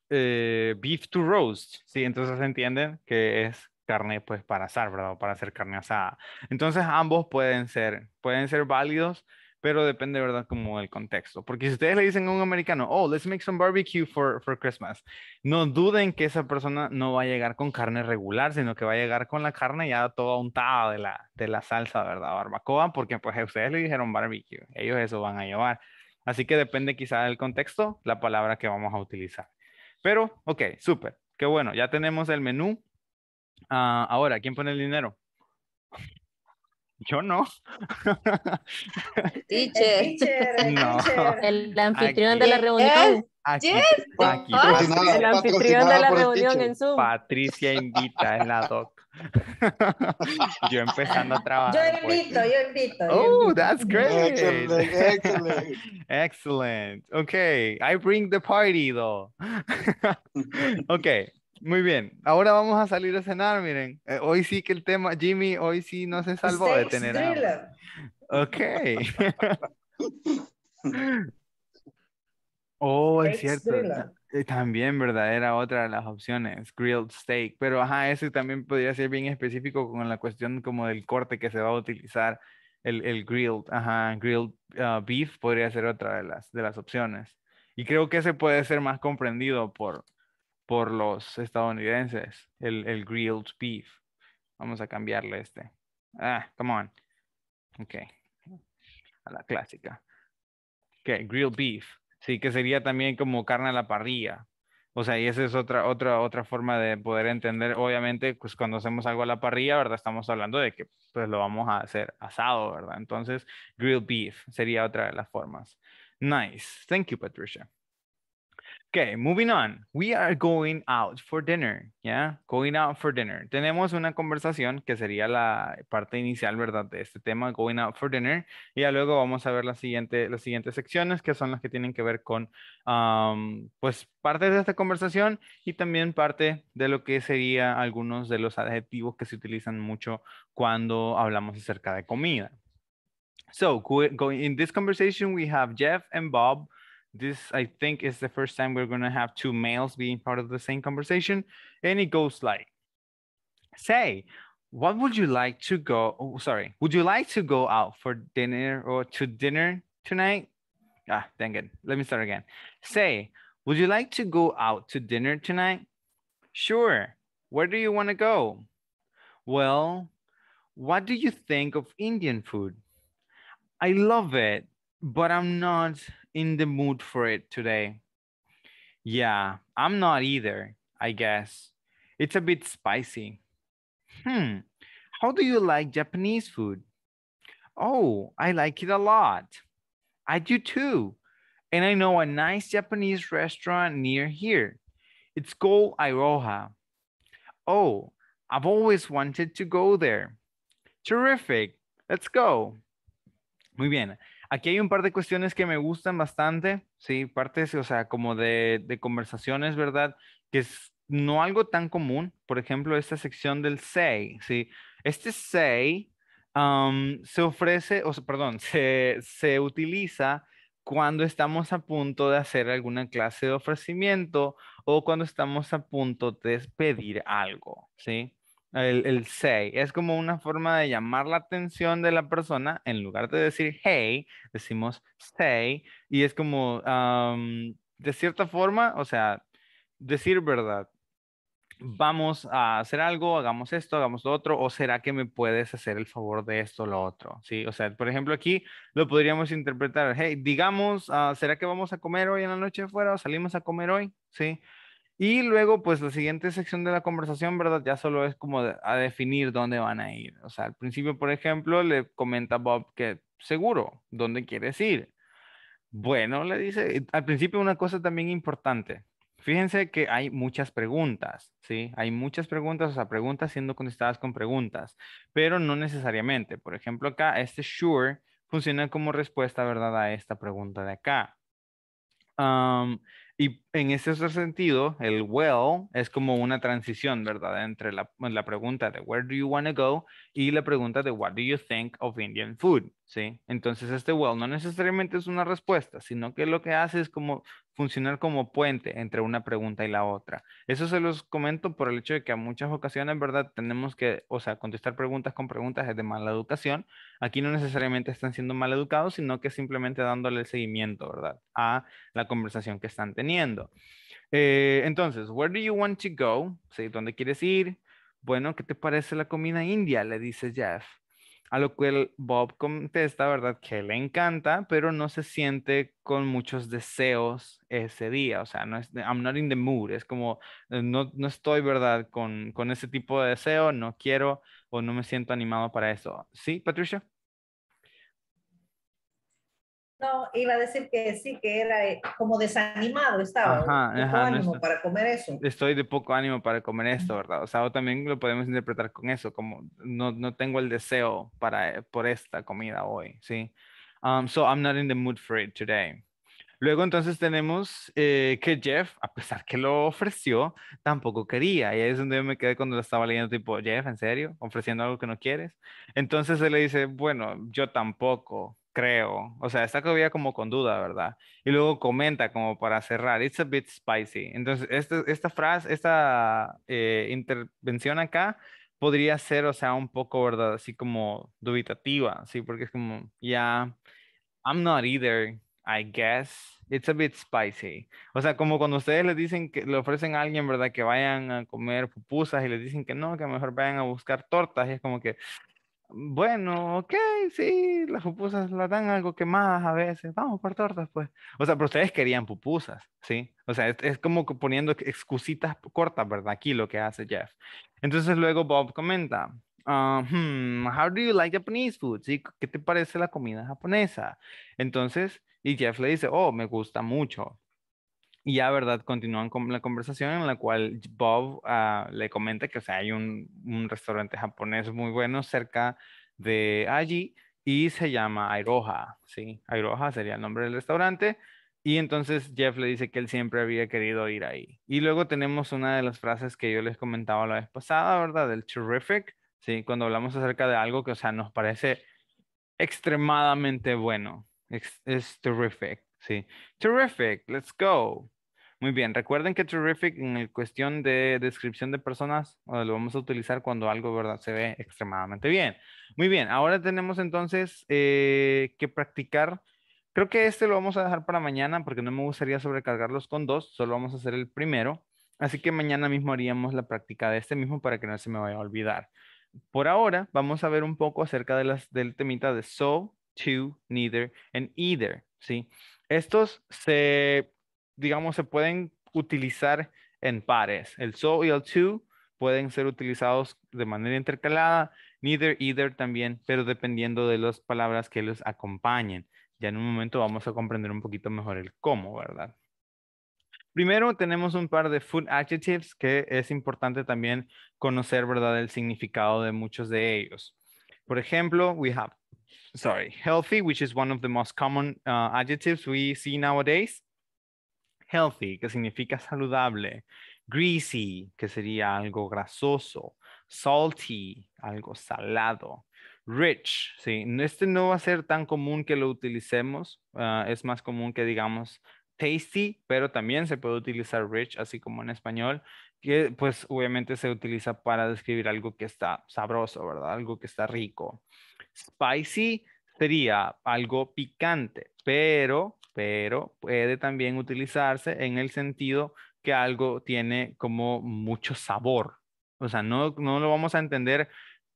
eh, beef to roast, ¿sí? Entonces entienden que es carne pues para asar, ¿verdad? O para hacer carne asada. Entonces ambos pueden ser, pueden ser válidos, pero depende, ¿verdad? Como del contexto. Porque si ustedes le dicen a un americano, oh, let's make some barbecue for, for Christmas, no duden que esa persona no va a llegar con carne regular, sino que va a llegar con la carne ya toda untada de la, de la salsa, ¿verdad? Barbacoa, porque pues ustedes le dijeron barbecue, ellos eso van a llevar. Así que depende quizá del contexto, la palabra que vamos a utilizar. Pero, ok, súper, qué bueno, ya tenemos el menú. Uh, ahora, ¿quién pone el dinero? Yo no. Teacher. No. El anfitrión aquí, de la reunión. Aquí, yes. Aquí. El anfitrión de la reunión en Zoom. Patricia invita, es la doc. Yo empezando a trabajar. Yo invito, pues. yo invito. Oh, yo invito. That's great. Excellent, excellent. Excellent. Okay, I bring the party though. Okay. Muy bien, ahora vamos a salir a cenar, miren. Eh, hoy sí que el tema, Jimmy, hoy sí no se salvó de tener hambre. Ok. Oh, es cierto. También, ¿verdad? Era otra de las opciones, grilled steak. Pero, ajá, ese también podría ser bien específico con la cuestión como del corte que se va a utilizar, el, el grilled, ajá, grilled uh, beef podría ser otra de las, de las opciones. Y creo que ese puede ser más comprendido por... por los estadounidenses, el, el grilled beef. Vamos a cambiarle este. Ah, come on. Ok. A la clásica. Ok, grilled beef. Sí, que sería también como carne a la parrilla. O sea, y esa es otra, otra, otra forma de poder entender. Obviamente, pues cuando hacemos algo a la parrilla, ¿verdad? Estamos hablando de que pues lo vamos a hacer asado, ¿verdad? Entonces, grilled beef sería otra de las formas. Nice. Thank you, Patricia. Okay, moving on. We are going out for dinner. Yeah, going out for dinner. Tenemos una conversación que sería la parte inicial, ¿verdad? De este tema, going out for dinner. Y ya luego vamos a ver la siguiente, las siguientes secciones que son las que tienen que ver con, um, pues, partes de esta conversación y también parte de lo que sería algunos de los adjetivos que se utilizan mucho cuando hablamos acerca de comida. So, in this conversation, we have Jeff and Bob. This, I think, is the first time we're going to have two males being part of the same conversation. And it goes like, say, what would you like to go? Oh, sorry. Would you like to go out for dinner or to dinner tonight? Ah, dang it. Let me start again. Say, would you like to go out to dinner tonight? Sure. Where do you want to go? Well, what do you think of Indian food? I love it, but I'm not in the mood for it today. Yeah, I'm not either, I guess. It's a bit spicy. Hmm, how do you like Japanese food? Oh, I like it a lot. I do too. And I know a nice Japanese restaurant near here. It's called Airoha. Oh, I've always wanted to go there. Terrific, let's go. Muy bien. Aquí hay un par de cuestiones que me gustan bastante, sí, partes, o sea, como de, de conversaciones, ¿verdad? Que es no algo tan común. Por ejemplo, esta sección del say, sí. Este say um, se ofrece, o sea, perdón, se, se utiliza cuando estamos a punto de hacer alguna clase de ofrecimiento o cuando estamos a punto de pedir algo, ¿sí? El, el say es como una forma de llamar la atención de la persona. En lugar de decir hey, decimos say. Y es como, um, de cierta forma, o sea, decir verdad. Vamos a hacer algo, hagamos esto, hagamos lo otro. O será que me puedes hacer el favor de esto o lo otro, ¿sí? O sea, por ejemplo, aquí lo podríamos interpretar. Hey, digamos, uh, ¿será que vamos a comer hoy en la noche afuera? ¿O salimos a comer hoy? ¿Sí? Y luego, pues, la siguiente sección de la conversación, ¿verdad? Ya solo es como de, a definir dónde van a ir. O sea, al principio, por ejemplo, le comenta Bob que seguro, ¿dónde quieres ir? Bueno, le dice, al principio una cosa también importante. Fíjense que hay muchas preguntas, ¿sí? Hay muchas preguntas, o sea, preguntas siendo contestadas con preguntas, pero no necesariamente. Por ejemplo, acá este sure funciona como respuesta, ¿verdad? A esta pregunta de acá. Um, y en ese otro sentido, el well es como una transición, ¿verdad? Entre la, la pregunta de where do you want to go y la pregunta de what do you think of Indian food, ¿sí? Entonces este well no necesariamente es una respuesta, sino que lo que hace es como funcionar como puente entre una pregunta y la otra. Eso se los comento por el hecho de que a muchas ocasiones, ¿verdad? Tenemos que, o sea, contestar preguntas con preguntas es de mala educación. Aquí no necesariamente están siendo mal educados, sino que simplemente dándole seguimiento, ¿verdad? A la conversación que están teniendo. Eh, entonces, where do you want to go? ¿Sí? ¿Dónde quieres ir? Bueno, ¿qué te parece la comida india? Le dice Jeff. A lo cual Bob contesta, ¿verdad? Que le encanta, pero no se siente con muchos deseos ese día. O sea, no es, I'm not in the mood. Es como, no, no estoy, ¿verdad? Con, con ese tipo de deseo, no quiero o no me siento animado para eso. ¿Sí, Patricia? No, iba a decir que sí, que era como desanimado estaba. Ajá, de poco ajá, ánimo no estoy, para comer eso. Estoy de poco ánimo para comer esto, ¿verdad? O sea, o también lo podemos interpretar con eso, como no, no tengo el deseo para, por esta comida hoy, ¿sí? Um, so, I'm not in the mood for it today. Luego entonces tenemos eh, que Jeff, a pesar que lo ofreció, tampoco quería. Y ahí es donde yo me quedé cuando lo estaba leyendo, tipo, Jeff, ¿en serio? ¿Ofreciendo algo que no quieres? Entonces él le dice, bueno, yo tampoco creo. O sea, está todavía como con duda, ¿verdad? Y luego comenta como para cerrar, it's a bit spicy. Entonces esta, esta frase, esta eh, intervención acá podría ser, o sea, un poco, ¿verdad? Así como dubitativa, ¿sí? Porque es como, yeah, I'm not either, I guess it's a bit spicy. O sea, como cuando ustedes les dicen que le ofrecen a alguien, ¿verdad? Que vayan a comer pupusas y les dicen que no, que mejor vayan a buscar tortas. Y es como que, bueno, ok, sí, las pupusas las dan algo quemadas a veces. Vamos por tortas, pues. O sea, pero ustedes querían pupusas, ¿sí? O sea, es, es como poniendo excusitas cortas, ¿verdad? Aquí lo que hace Jeff. Entonces luego Bob comenta. Uh, hmm, how do you like Japanese food? ¿Sí? ¿Qué te parece la comida japonesa? Entonces, y Jeff le dice, oh, me gusta mucho. Y ya, ¿verdad? Continúan con la conversación en la cual Bob uh, le comenta que, o sea, hay un, un restaurante japonés muy bueno cerca de allí y se llama Airoha, ¿sí? Airoha sería el nombre del restaurante. Y entonces Jeff le dice que él siempre había querido ir ahí. Y luego tenemos una de las frases que yo les comentaba la vez pasada, ¿verdad? Del terrific, ¿sí? Cuando hablamos acerca de algo que, o sea, nos parece extremadamente bueno. Es, es terrific. Sí. Terrific, let's go. Muy bien, recuerden que terrific en el cuestión de descripción de personas lo vamos a utilizar cuando algo, ¿verdad?, se ve extremadamente bien. Muy bien, ahora tenemos entonces eh, que practicar. Creo que este lo vamos a dejar para mañana porque no me gustaría sobrecargarlos con dos, solo vamos a hacer el primero. Así que mañana mismo haríamos la práctica de este mismo para que no se me vaya a olvidar. Por ahora vamos a ver un poco acerca de las, del temita de so, to, neither, and either, ¿sí? Estos se, digamos, se pueden utilizar en pares. El so y el to pueden ser utilizados de manera intercalada. Neither, either también, pero dependiendo de las palabras que los acompañen. Ya en un momento vamos a comprender un poquito mejor el cómo, ¿verdad? Primero tenemos un par de food adjectives que es importante también conocer, ¿verdad?, el significado de muchos de ellos. Por ejemplo, we have Sorry, healthy, which is one of the most common uh, adjectives we see nowadays. Healthy, que significa saludable. Greasy, que sería algo grasoso. Salty, algo salado. Rich, sí. Este no va a ser tan común que lo utilicemos. Uh, es más común que digamos tasty, pero también se puede utilizar rich, así como en español, que pues obviamente se utiliza para describir algo que está sabroso, ¿verdad? Algo que está rico. Spicy sería algo picante, pero, pero puede también utilizarse en el sentido que algo tiene como mucho sabor. O sea, no, no lo vamos a entender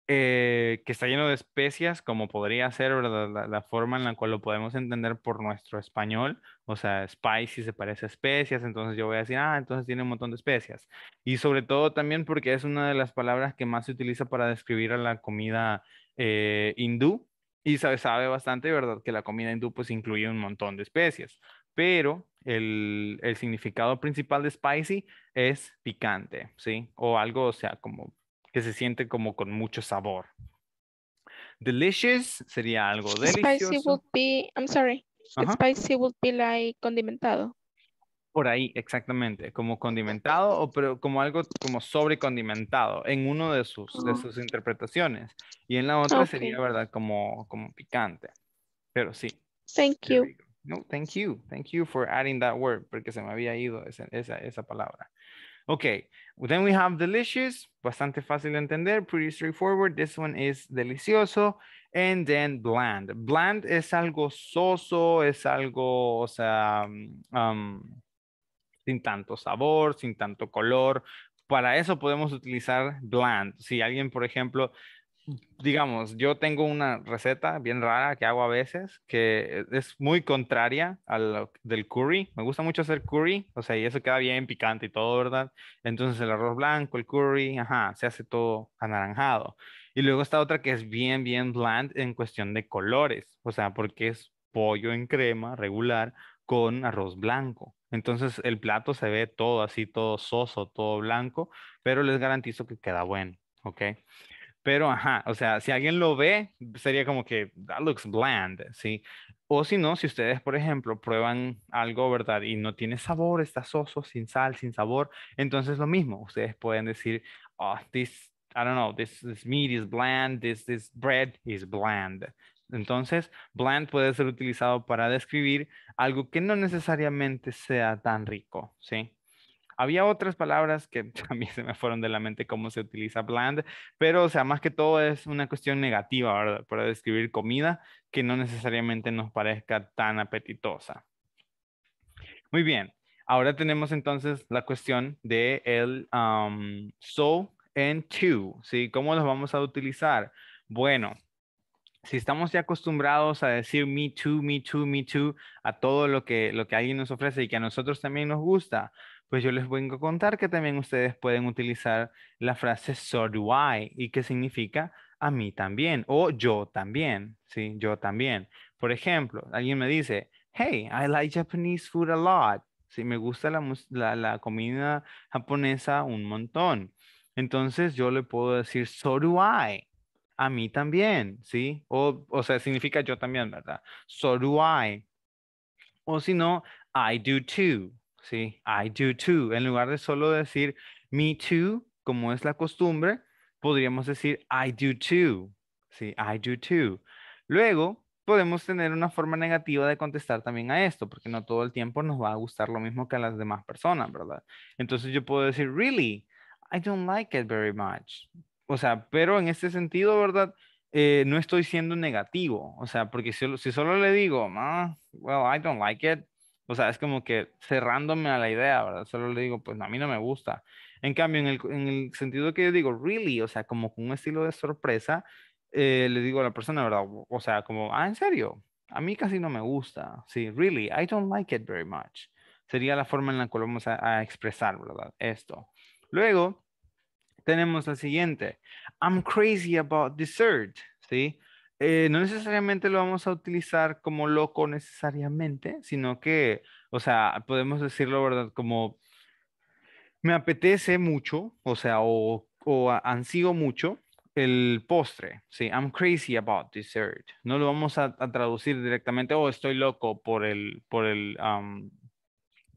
eh, que está lleno de especias, como podría ser, ¿verdad?, la, la forma en la cual lo podemos entender por nuestro español. O sea, spicy se parece a especias, entonces yo voy a decir, ah, entonces tiene un montón de especias. Y sobre todo también porque es una de las palabras que más se utiliza para describir a la comida Eh, hindú, y sabe, sabe bastante, ¿verdad?, que la comida hindú pues incluye un montón de especias, pero el, el significado principal de spicy es picante, ¿sí? O algo, o sea, como que se siente como con mucho sabor. Delicious sería algo delicioso. Spicy would be, I'm sorry, uh-huh. Spicy would be like condimentado. Por ahí, exactamente, como condimentado o pero como algo como sobrecondimentado en uno de sus, de sus interpretaciones. Y en la otra okay. sería, ¿verdad?, como, como picante. Pero sí. Thank you. No, thank you. Thank you for adding that word, porque se me había ido esa, esa, esa palabra. Ok, then we have delicious, bastante fácil de entender, pretty straightforward. This one is delicioso. And then bland. Bland es algo soso, es algo, o sea... Um, sin tanto sabor, sin tanto color. Para eso podemos utilizar bland. Si alguien, por ejemplo, digamos, yo tengo una receta bien rara que hago a veces, que es muy contraria al del curry. Me gusta mucho hacer curry, o sea, y eso queda bien picante y todo, ¿verdad? Entonces el arroz blanco, el curry, ajá, se hace todo anaranjado. Y luego está otra que es bien, bien bland en cuestión de colores, o sea, porque es pollo en crema regular con arroz blanco. Entonces el plato se ve todo así, todo soso, todo blanco, pero les garantizo que queda bueno, ¿ok? Pero, ajá, o sea, si alguien lo ve, sería como que, that looks bland, ¿sí? O si no, si ustedes, por ejemplo, prueban algo, ¿verdad?, y no tiene sabor, está soso, sin sal, sin sabor, entonces lo mismo, ustedes pueden decir, oh, this, I don't know, this, this meat is bland, this, this bread is bland. Entonces, bland puede ser utilizado para describir algo que no necesariamente sea tan rico, ¿sí? Había otras palabras que también se me fueron de la mente cómo se utiliza bland, pero, o sea, más que todo es una cuestión negativa, ¿verdad?, para describir comida que no necesariamente nos parezca tan apetitosa. Muy bien, ahora tenemos entonces la cuestión de el um, so and to, ¿sí? ¿Cómo los vamos a utilizar? Bueno, si estamos ya acostumbrados a decir me too, me too, me too, a todo lo que, lo que alguien nos ofrece y que a nosotros también nos gusta, pues yo les vengo a contar que también ustedes pueden utilizar la frase so do I, y que significa a mí también, o yo también, ¿sí? Yo también. Por ejemplo, alguien me dice, hey, I like Japanese food a lot. Sí, me gusta la, la, la comida japonesa un montón. Entonces yo le puedo decir, so do I. A mí también, ¿sí? O, o sea, significa yo también, ¿verdad? So do I. O si no, I do too, ¿sí? I do too. En lugar de solo decir me too, como es la costumbre, podríamos decir I do too, ¿sí? I do too. Luego, podemos tener una forma negativa de contestar también a esto, porque no todo el tiempo nos va a gustar lo mismo que a las demás personas, ¿verdad? Entonces yo puedo decir, really, I don't like it very much. O sea, pero en este sentido, ¿verdad? Eh, no estoy siendo negativo. O sea, porque si, si solo le digo, ah, well, I don't like it. O sea, es como que cerrándome a la idea, ¿verdad? Solo le digo, pues a mí no me gusta. En cambio, en el, en el sentido que yo digo, really, o sea, como con un estilo de sorpresa, eh, le digo a la persona, ¿verdad? O sea, como, ah, ¿en serio? A mí casi no me gusta. Sí, really, I don't like it very much. Sería la forma en la que lo vamos a, a expresar, ¿verdad? Esto. Luego, tenemos la siguiente. I'm crazy about dessert. ¿Sí? Eh, no necesariamente lo vamos a utilizar como loco necesariamente, sino que, o sea, podemos decirlo, ¿verdad? Como me apetece mucho, o sea, o, o ansío mucho el postre. ¿Sí? I'm crazy about dessert. No lo vamos a, a traducir directamente, oh, estoy loco por el, por el, um,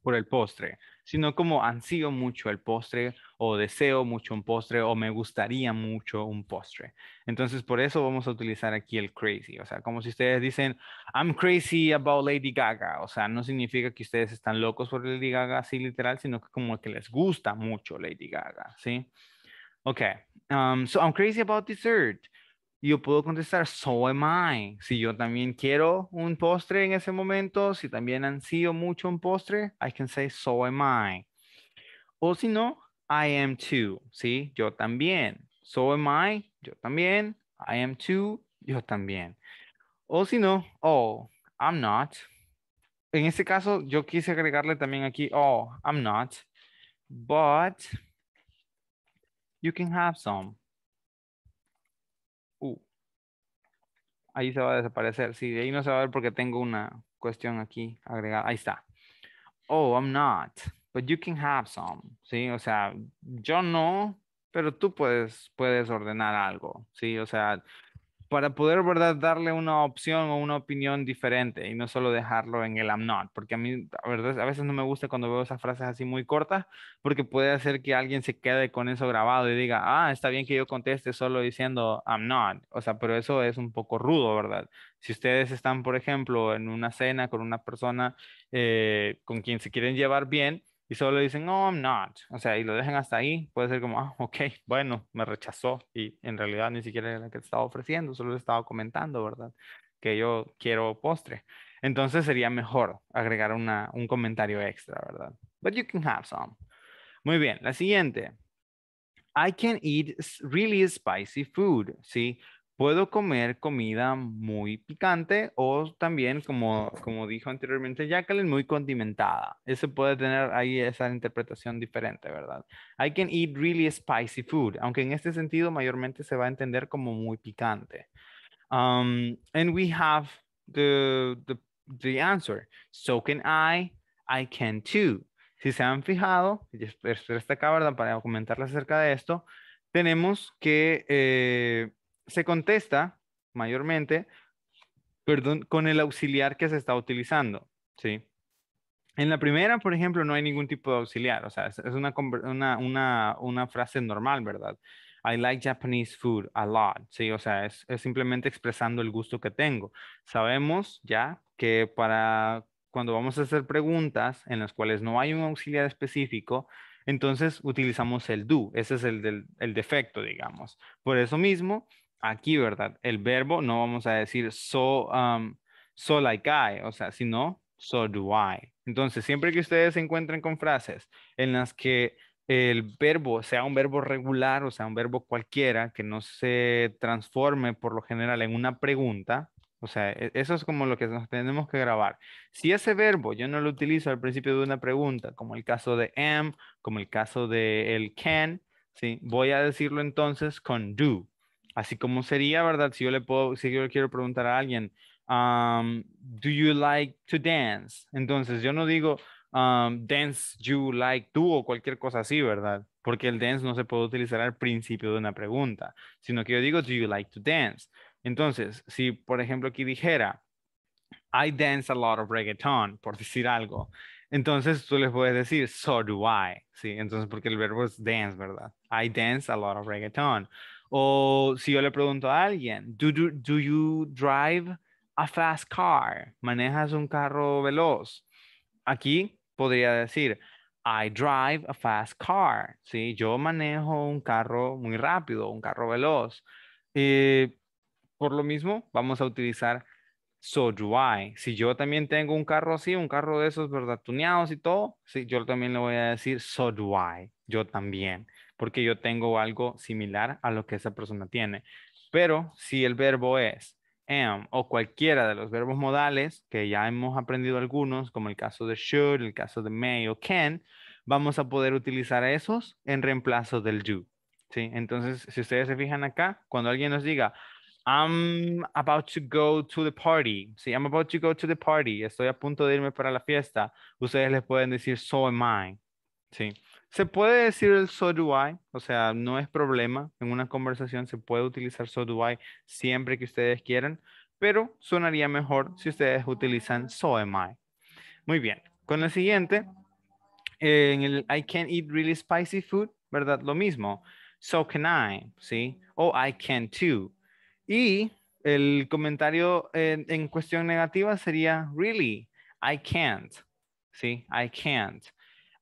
por el postre, sino como ansío mucho el postre o deseo mucho un postre o me gustaría mucho un postre. Entonces, por eso vamos a utilizar aquí el crazy. O sea, como si ustedes dicen, I'm crazy about Lady Gaga. O sea, no significa que ustedes están locos por Lady Gaga así literal, sino que como que les gusta mucho Lady Gaga, ¿sí? Ok. Um, so, I'm crazy about dessert. Yo puedo contestar, so am I. Si yo también quiero un postre en ese momento, si también ansío mucho un postre, I can say, so am I. O si no, I am too. ¿Sí? Yo también. So am I. Yo también. I am too. Yo también. O si no, oh, I'm not. En este caso, yo quise agregarle también aquí, oh, I'm not. But you can have some. Uh, ahí se va a desaparecer. Sí, de ahí no se va a ver porque tengo una cuestión aquí agregada. Ahí está. Oh, I'm not, but you can have some. Sí, o sea, yo no, pero tú puedes, puedes ordenar algo. Sí, o sea, para poder, ¿verdad?, darle una opción o una opinión diferente y no solo dejarlo en el I'm not. Porque a mí, a verdad, a veces no me gusta cuando veo esas frases así muy cortas porque puede hacer que alguien se quede con eso grabado y diga, ah, está bien que yo conteste solo diciendo I'm not. O sea, pero eso es un poco rudo, ¿verdad? Si ustedes están, por ejemplo, en una cena con una persona eh, con quien se quieren llevar bien y solo dicen, no, I'm not. O sea, y lo dejan hasta ahí. Puede ser como, ah, ok, bueno, me rechazó. Y en realidad ni siquiera era la que te estaba ofreciendo. Solo le estaba comentando, ¿verdad? Que yo quiero postre. Entonces sería mejor agregar una, un comentario extra, ¿verdad? But you can have some. Muy bien, la siguiente. I can eat really spicy food. ¿Sí? Puedo comer comida muy picante o también, como, como dijo anteriormente Jacqueline, muy condimentada. Eso puede tener ahí esa interpretación diferente, ¿verdad? I can eat really spicy food, aunque en este sentido mayormente se va a entender como muy picante. Um, and we have the, the, the answer. So can I, I can too. Si se han fijado, y está acá, ¿verdad? Para comentarles acerca de esto, tenemos que... Eh, se contesta mayormente, perdón, con el auxiliar que se está utilizando, ¿sí? En la primera, por ejemplo, no hay ningún tipo de auxiliar, o sea, es una, una, una, una frase normal, ¿verdad? I like Japanese food a lot, ¿sí? O sea, es, es simplemente expresando el gusto que tengo. Sabemos ya que para cuando vamos a hacer preguntas en las cuales no hay un auxiliar específico, entonces utilizamos el do, ese es el, del, el defecto, digamos. Por eso mismo, aquí, ¿verdad? El verbo no vamos a decir so, um, so like I, o sea, sino so do I. Entonces, siempre que ustedes se encuentren con frases en las que el verbo sea un verbo regular, o sea, un verbo cualquiera, que no se transforme por lo general en una pregunta, o sea, eso es como lo que nos tenemos que grabar. Si ese verbo yo no lo utilizo al principio de una pregunta, como el caso de am, como el caso de el can, ¿sí? Voy a decirlo entonces con do. Así como sería, ¿verdad? Si yo le puedo, si yo le quiero preguntar a alguien, um, do you like to dance? Entonces yo no digo, um, dance you like to o cualquier cosa así, ¿verdad? Porque el dance no se puede utilizar al principio de una pregunta, sino que yo digo, do you like to dance? Entonces, si por ejemplo aquí dijera, I dance a lot of reggaeton, por decir algo, entonces tú les puedes decir, so do I, ¿sí? Entonces, porque el verbo es dance, ¿verdad? I dance a lot of reggaeton. O si yo le pregunto a alguien, do, do, do you drive a fast car? ¿Manejas un carro veloz? Aquí podría decir, I drive a fast car, ¿sí? Yo manejo un carro muy rápido, un carro veloz. Eh, por lo mismo, vamos a utilizar so do I. Si yo también tengo un carro así, un carro de esos, ¿verdad? Tuneados y todo, sí, yo también le voy a decir so do I, yo también, porque yo tengo algo similar a lo que esa persona tiene. Pero si el verbo es am o cualquiera de los verbos modales, que ya hemos aprendido algunos, como el caso de should, el caso de may o can, vamos a poder utilizar esos en reemplazo del do, ¿sí? Entonces, si ustedes se fijan acá, cuando alguien nos diga, I'm about to go to the party. Sí, I'm about to go to the party. Estoy a punto de irme para la fiesta. Ustedes les pueden decir, so am I. Sí. Se puede decir el so do I. O sea, no es problema. En una conversación se puede utilizar so do I siempre que ustedes quieran. Pero sonaría mejor si ustedes utilizan so am I. Muy bien. Con el siguiente, en el I can't eat really spicy food, ¿verdad? Lo mismo. So can I. Sí. Oh, I can too. Y el comentario en, en cuestión negativa sería, really, I can't. Sí, I can't.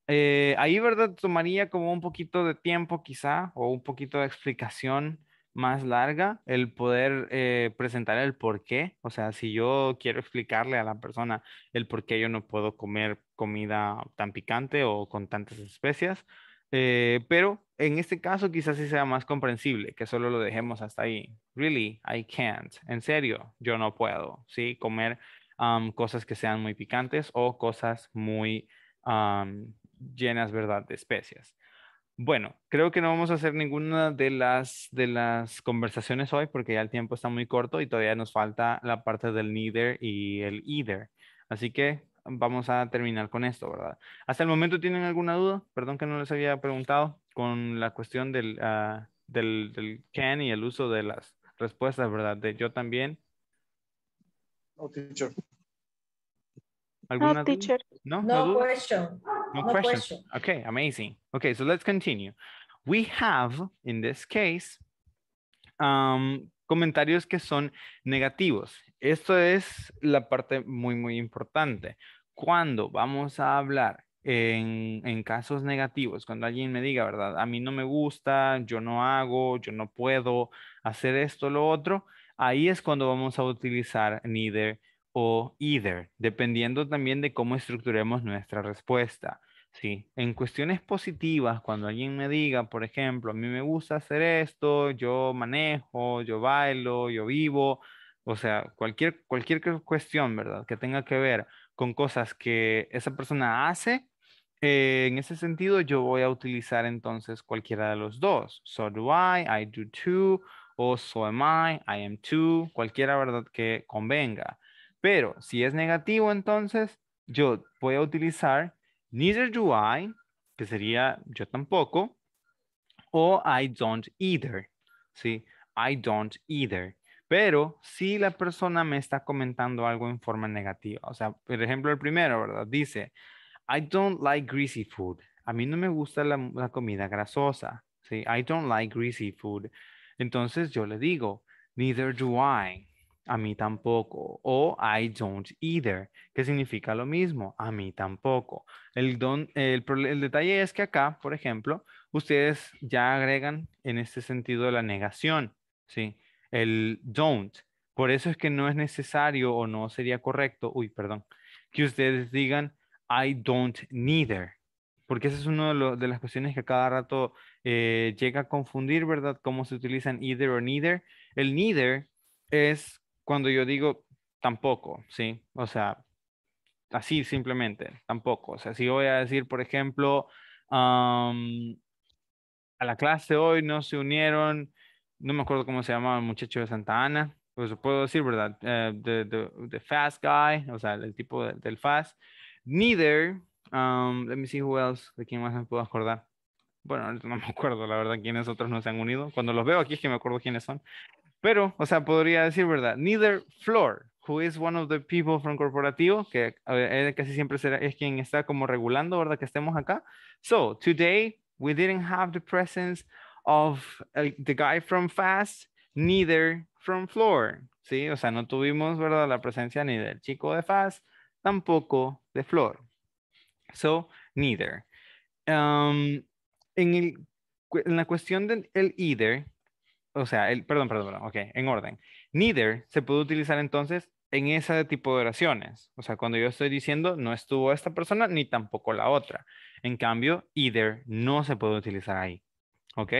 Eh, ahí, ¿verdad? Tomaría como un poquito de tiempo quizá, o un poquito de explicación más larga, el poder eh, presentar el por qué. O sea, si yo quiero explicarle a la persona el por qué yo no puedo comer comida tan picante o con tantas especias, Eh, pero en este caso quizás sí sea más comprensible que solo lo dejemos hasta ahí. Really, I can't. En serio, yo no puedo, ¿sí? Comer um, cosas que sean muy picantes o cosas muy um, llenas, ¿verdad?, de especias. Bueno, creo que no vamos a hacer ninguna de las, de las conversaciones hoy porque ya el tiempo está muy corto y todavía nos falta la parte del neither y el either. Así que vamos a terminar con esto, ¿verdad? Hasta el momento, ¿tienen alguna duda? Perdón que no les había preguntado con la cuestión del, uh, del, del can y el uso de las respuestas, ¿verdad? De yo también. No, teacher. ¿Alguna no, teacher. No, no, no question. No, no question. question. Okay, amazing. Okay, so let's continue. We have, in this case, um, comentarios que son negativos. Esto es la parte muy, muy importante. Cuando vamos a hablar en, en casos negativos, cuando alguien me diga, ¿verdad?, a mí no me gusta, yo no hago, yo no puedo hacer esto, lo otro, ahí es cuando vamos a utilizar neither o either, dependiendo también de cómo estructuremos nuestra respuesta. Sí, en cuestiones positivas, cuando alguien me diga, por ejemplo, a mí me gusta hacer esto, yo manejo, yo bailo, yo vivo, o sea, cualquier, cualquier cuestión, ¿verdad?, que tenga que ver con cosas que esa persona hace, eh, en ese sentido yo voy a utilizar entonces cualquiera de los dos. So do I, I do too, o so am I, I am too, cualquiera, ¿verdad?, que convenga. Pero si es negativo, entonces yo voy a utilizar neither do I, que sería yo tampoco, o I don't either, ¿sí? I don't either. Pero si la persona me está comentando algo en forma negativa, o sea, por ejemplo, el primero, ¿verdad?, dice, I don't like greasy food. A mí no me gusta la, la comida grasosa, ¿sí? I don't like greasy food. Entonces yo le digo, neither do I. A mí tampoco. O I don't either, que significa lo mismo. A mí tampoco. El, don, el, el detalle es que acá, por ejemplo, ustedes ya agregan en este sentido la negación, ¿sí? El don't. Por eso es que no es necesario o no sería correcto, uy, perdón, que ustedes digan I don't neither. Porque esa es una de las cuestiones que cada rato eh, llega a confundir, ¿verdad? Cómo se utilizan either o neither. El neither es cuando yo digo tampoco, ¿sí? O sea, así simplemente, tampoco. O sea, si voy a decir, por ejemplo, um, a la clase hoy no se unieron, no me acuerdo cómo se llamaba el muchacho de Santa Ana, pues puedo decir, ¿verdad? Uh, the, the, the fast guy, o sea, el tipo de, del fast. Neither Um, let me see who else. ¿De quién más me puedo acordar? Bueno, no me acuerdo, la verdad, quiénes otros no se han unido. Cuando los veo aquí es que me acuerdo quiénes son. Pero, o sea, podría decir, ¿verdad? Neither Floor, who is one of the people from Corporativo, que eh, casi siempre será, es quien está como regulando, ¿verdad? Que estemos acá. So, today we didn't have the presence of uh, the guy from Fast, neither from Floor. Sí, o sea, no tuvimos, ¿verdad? La presencia ni del chico de Fast, tampoco de Floor. So, neither. Um, en, el, en la cuestión del el either, o sea, el, perdón, perdón, perdón, ok, en orden. Neither se puede utilizar entonces en ese tipo de oraciones. O sea, cuando yo estoy diciendo no estuvo esta persona ni tampoco la otra. En cambio, either no se puede utilizar ahí. ¿Ok?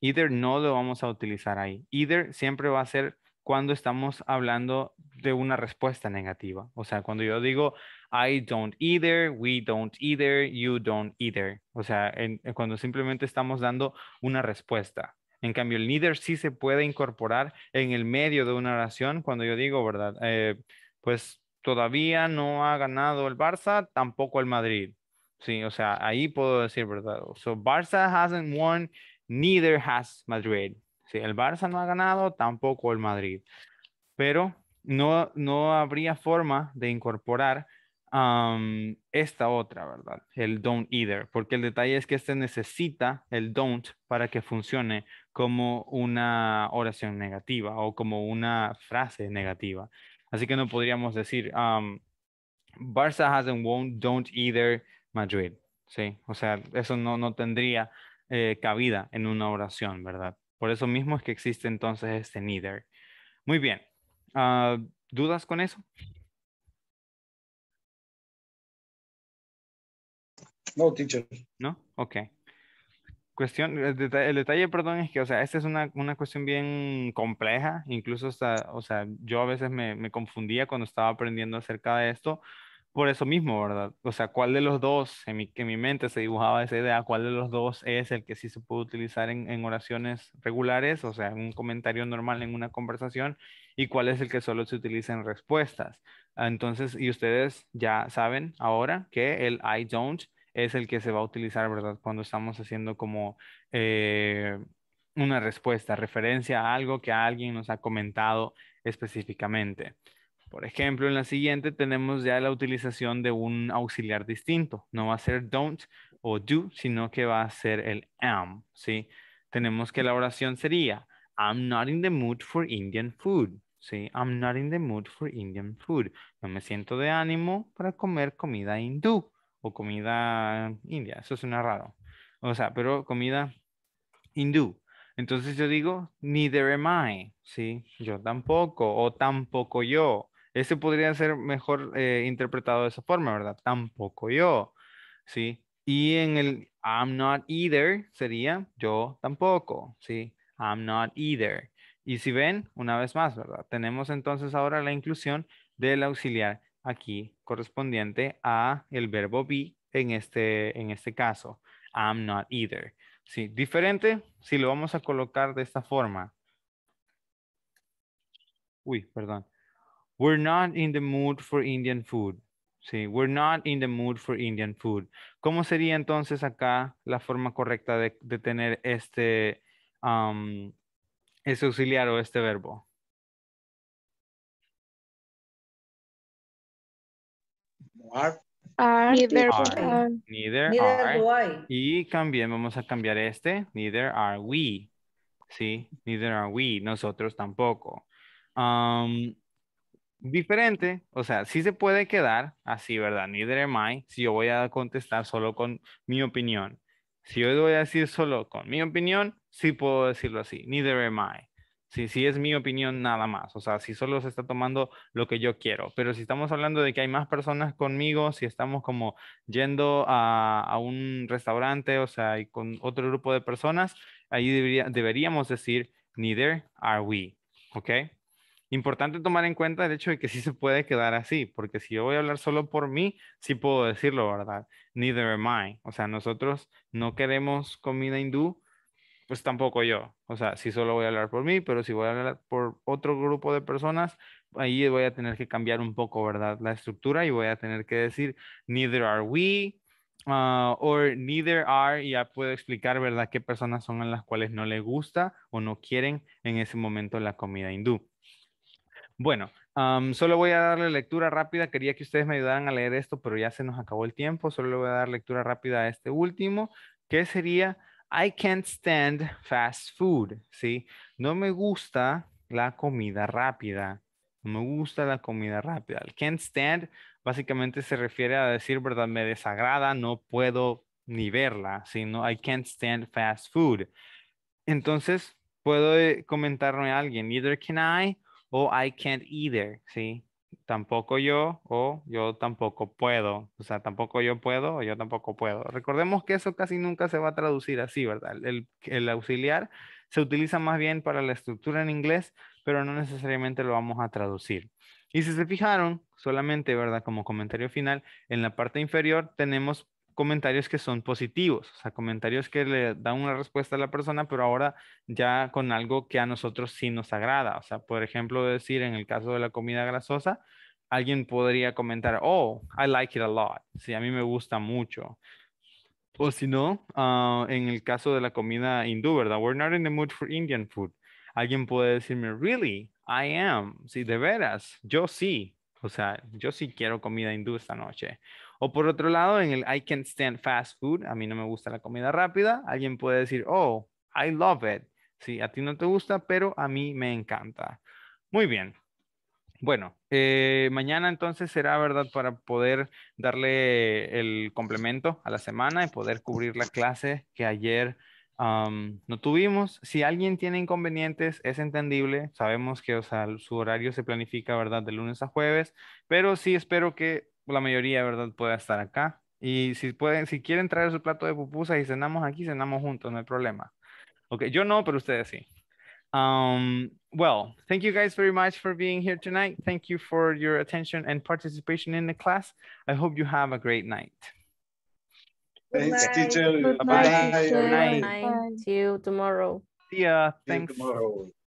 Either no lo vamos a utilizar ahí. Either siempre va a ser cuando estamos hablando de una respuesta negativa. O sea, cuando yo digo I don't either, we don't either, you don't either. O sea, en, en cuando simplemente estamos dando una respuesta. En cambio, el neither sí se puede incorporar en el medio de una oración cuando yo digo, ¿verdad? Eh, pues todavía no ha ganado el Barça, tampoco el Madrid. Sí, o sea, ahí puedo decir, ¿verdad? So, Barça hasn't won, neither has Madrid. Sí, el Barça no ha ganado, tampoco el Madrid. Pero no, no habría forma de incorporar um, esta otra, ¿verdad? El don't either. Porque el detalle es que este necesita el don't para que funcione como una oración negativa o como una frase negativa. Así que no podríamos decir um, Barça hasn't won, don't either Madrid, ¿sí? O sea, eso no, no tendría eh, cabida en una oración, ¿verdad? Por eso mismo es que existe entonces este neither. Muy bien. Uh, ¿Dudas con eso? No, teacher. ¿No? Ok. Cuestión, el detalle, el detalle, perdón, es que, o sea, esta es una, una cuestión bien compleja. Incluso, hasta, o sea, yo a veces me, me confundía cuando estaba aprendiendo acerca de esto. Por eso mismo, ¿verdad? O sea, ¿cuál de los dos? En mi, en mi mente se dibujaba esa idea, ¿cuál de los dos es el que sí se puede utilizar en, en oraciones regulares? O sea, en un comentario normal, en una conversación. ¿Y cuál es el que solo se utiliza en respuestas? Entonces, y ustedes ya saben ahora que el I don't es el que se va a utilizar, ¿verdad? Cuando estamos haciendo como eh, una respuesta, referencia a algo que alguien nos ha comentado específicamente. Por ejemplo, en la siguiente tenemos ya la utilización de un auxiliar distinto. No va a ser don't o do, sino que va a ser el am, ¿sí? Tenemos que la oración sería I'm not in the mood for Indian food, ¿sí? I'm not in the mood for Indian food. No me siento de ánimo para comer comida hindú o comida india. Eso suena raro. O sea, pero comida hindú. Entonces yo digo neither am I, ¿sí? Yo tampoco o tampoco yo. Ese podría ser mejor eh, interpretado de esa forma, ¿verdad? Tampoco yo, ¿sí? Y en el I'm not either sería yo tampoco, ¿sí? I'm not either. Y si ven, una vez más, ¿verdad? Tenemos entonces ahora la inclusión del auxiliar aquí correspondiente a el verbo be en este, en este caso. I'm not either, ¿sí? Diferente si lo vamos a colocar de esta forma. Uy, perdón. We're not in the mood for Indian food. Sí, we're not in the mood for Indian food. ¿Cómo sería entonces acá la forma correcta de, de tener este um, ese auxiliar o este verbo? Are. Are. Neither are. are. Neither, neither are. do I. Y también vamos a cambiar este. Neither are we. Sí, neither are we. Nosotros tampoco. Um, Diferente, o sea, sí se puede quedar así, ¿verdad? Neither am I, si yo voy a contestar solo con mi opinión. Si yo voy a decir solo con mi opinión, sí puedo decirlo así, neither am I. Sí, sí es mi opinión nada más, o sea, si solo se está tomando lo que yo quiero. Pero si estamos hablando de que hay más personas conmigo, si estamos como yendo a, a un restaurante, o sea, y con otro grupo de personas, ahí debería, deberíamos decir neither are we, ¿ok? Importante tomar en cuenta el hecho de que sí se puede quedar así, porque si yo voy a hablar solo por mí, sí puedo decirlo, ¿verdad? Neither am I. O sea, nosotros no queremos comida hindú, pues tampoco yo. O sea, sí solo voy a hablar por mí, pero si voy a hablar por otro grupo de personas, ahí voy a tener que cambiar un poco, ¿verdad? La estructura, y voy a tener que decir, neither are we, uh, or neither are, y ya puedo explicar, ¿verdad? Qué personas son a las cuales no les gusta o no quieren en ese momento la comida hindú. Bueno, um, solo voy a darle lectura rápida. Quería que ustedes me ayudaran a leer esto, pero ya se nos acabó el tiempo. Solo le voy a dar lectura rápida a este último, que sería I can't stand fast food, ¿sí? No me gusta la comida rápida. No me gusta la comida rápida. El can't stand básicamente se refiere a decir, ¿verdad? Me desagrada, no puedo ni verla, ¿sí? No, I can't stand fast food. Entonces, puedo comentarme a alguien, neither can I, o I can't either, ¿sí? Tampoco yo, o yo tampoco puedo. O sea, tampoco yo puedo, o yo tampoco puedo. Recordemos que eso casi nunca se va a traducir así, ¿verdad? El, el auxiliar se utiliza más bien para la estructura en inglés, pero no necesariamente lo vamos a traducir. Y si se fijaron, solamente, ¿verdad? Como comentario final, en la parte inferior tenemos comentarios que son positivos, o sea, comentarios que le dan una respuesta a la persona, pero ahora ya con algo que a nosotros sí nos agrada. O sea, por ejemplo, decir en el caso de la comida grasosa, alguien podría comentar, oh, I like it a lot, sí, a mí me gusta mucho. O si no, uh, en el caso de la comida hindú, ¿verdad? We're not in the mood for Indian food. Alguien puede decirme, really, I am, sí, de veras, yo sí. O sea, yo sí quiero comida hindú esta noche. O por otro lado, en el I can't stand fast food, a mí no me gusta la comida rápida, alguien puede decir, oh, I love it. Sí, a ti no te gusta, pero a mí me encanta. Muy bien. Bueno, eh, mañana entonces será, ¿verdad? Para poder darle el complemento a la semana y poder cubrir la clase que ayer Um, no tuvimos. Si alguien tiene inconvenientes, es entendible. Sabemos que, o sea, su horario se planifica, ¿verdad? De lunes a jueves, pero sí espero que la mayoría, ¿verdad? Pueda estar acá. Y si pueden, si quieren traer su plato de pupusas y cenamos aquí, cenamos juntos, no hay problema. Ok, yo no, pero ustedes sí. Um, well, thank you guys very much for being here tonight. Thank you for your attention and participation in the class. I hope you have a great night. Thanks, teacher. Bye. Bye. Bye. Bye. Bye. See you tomorrow. See ya. Thanks. See you tomorrow.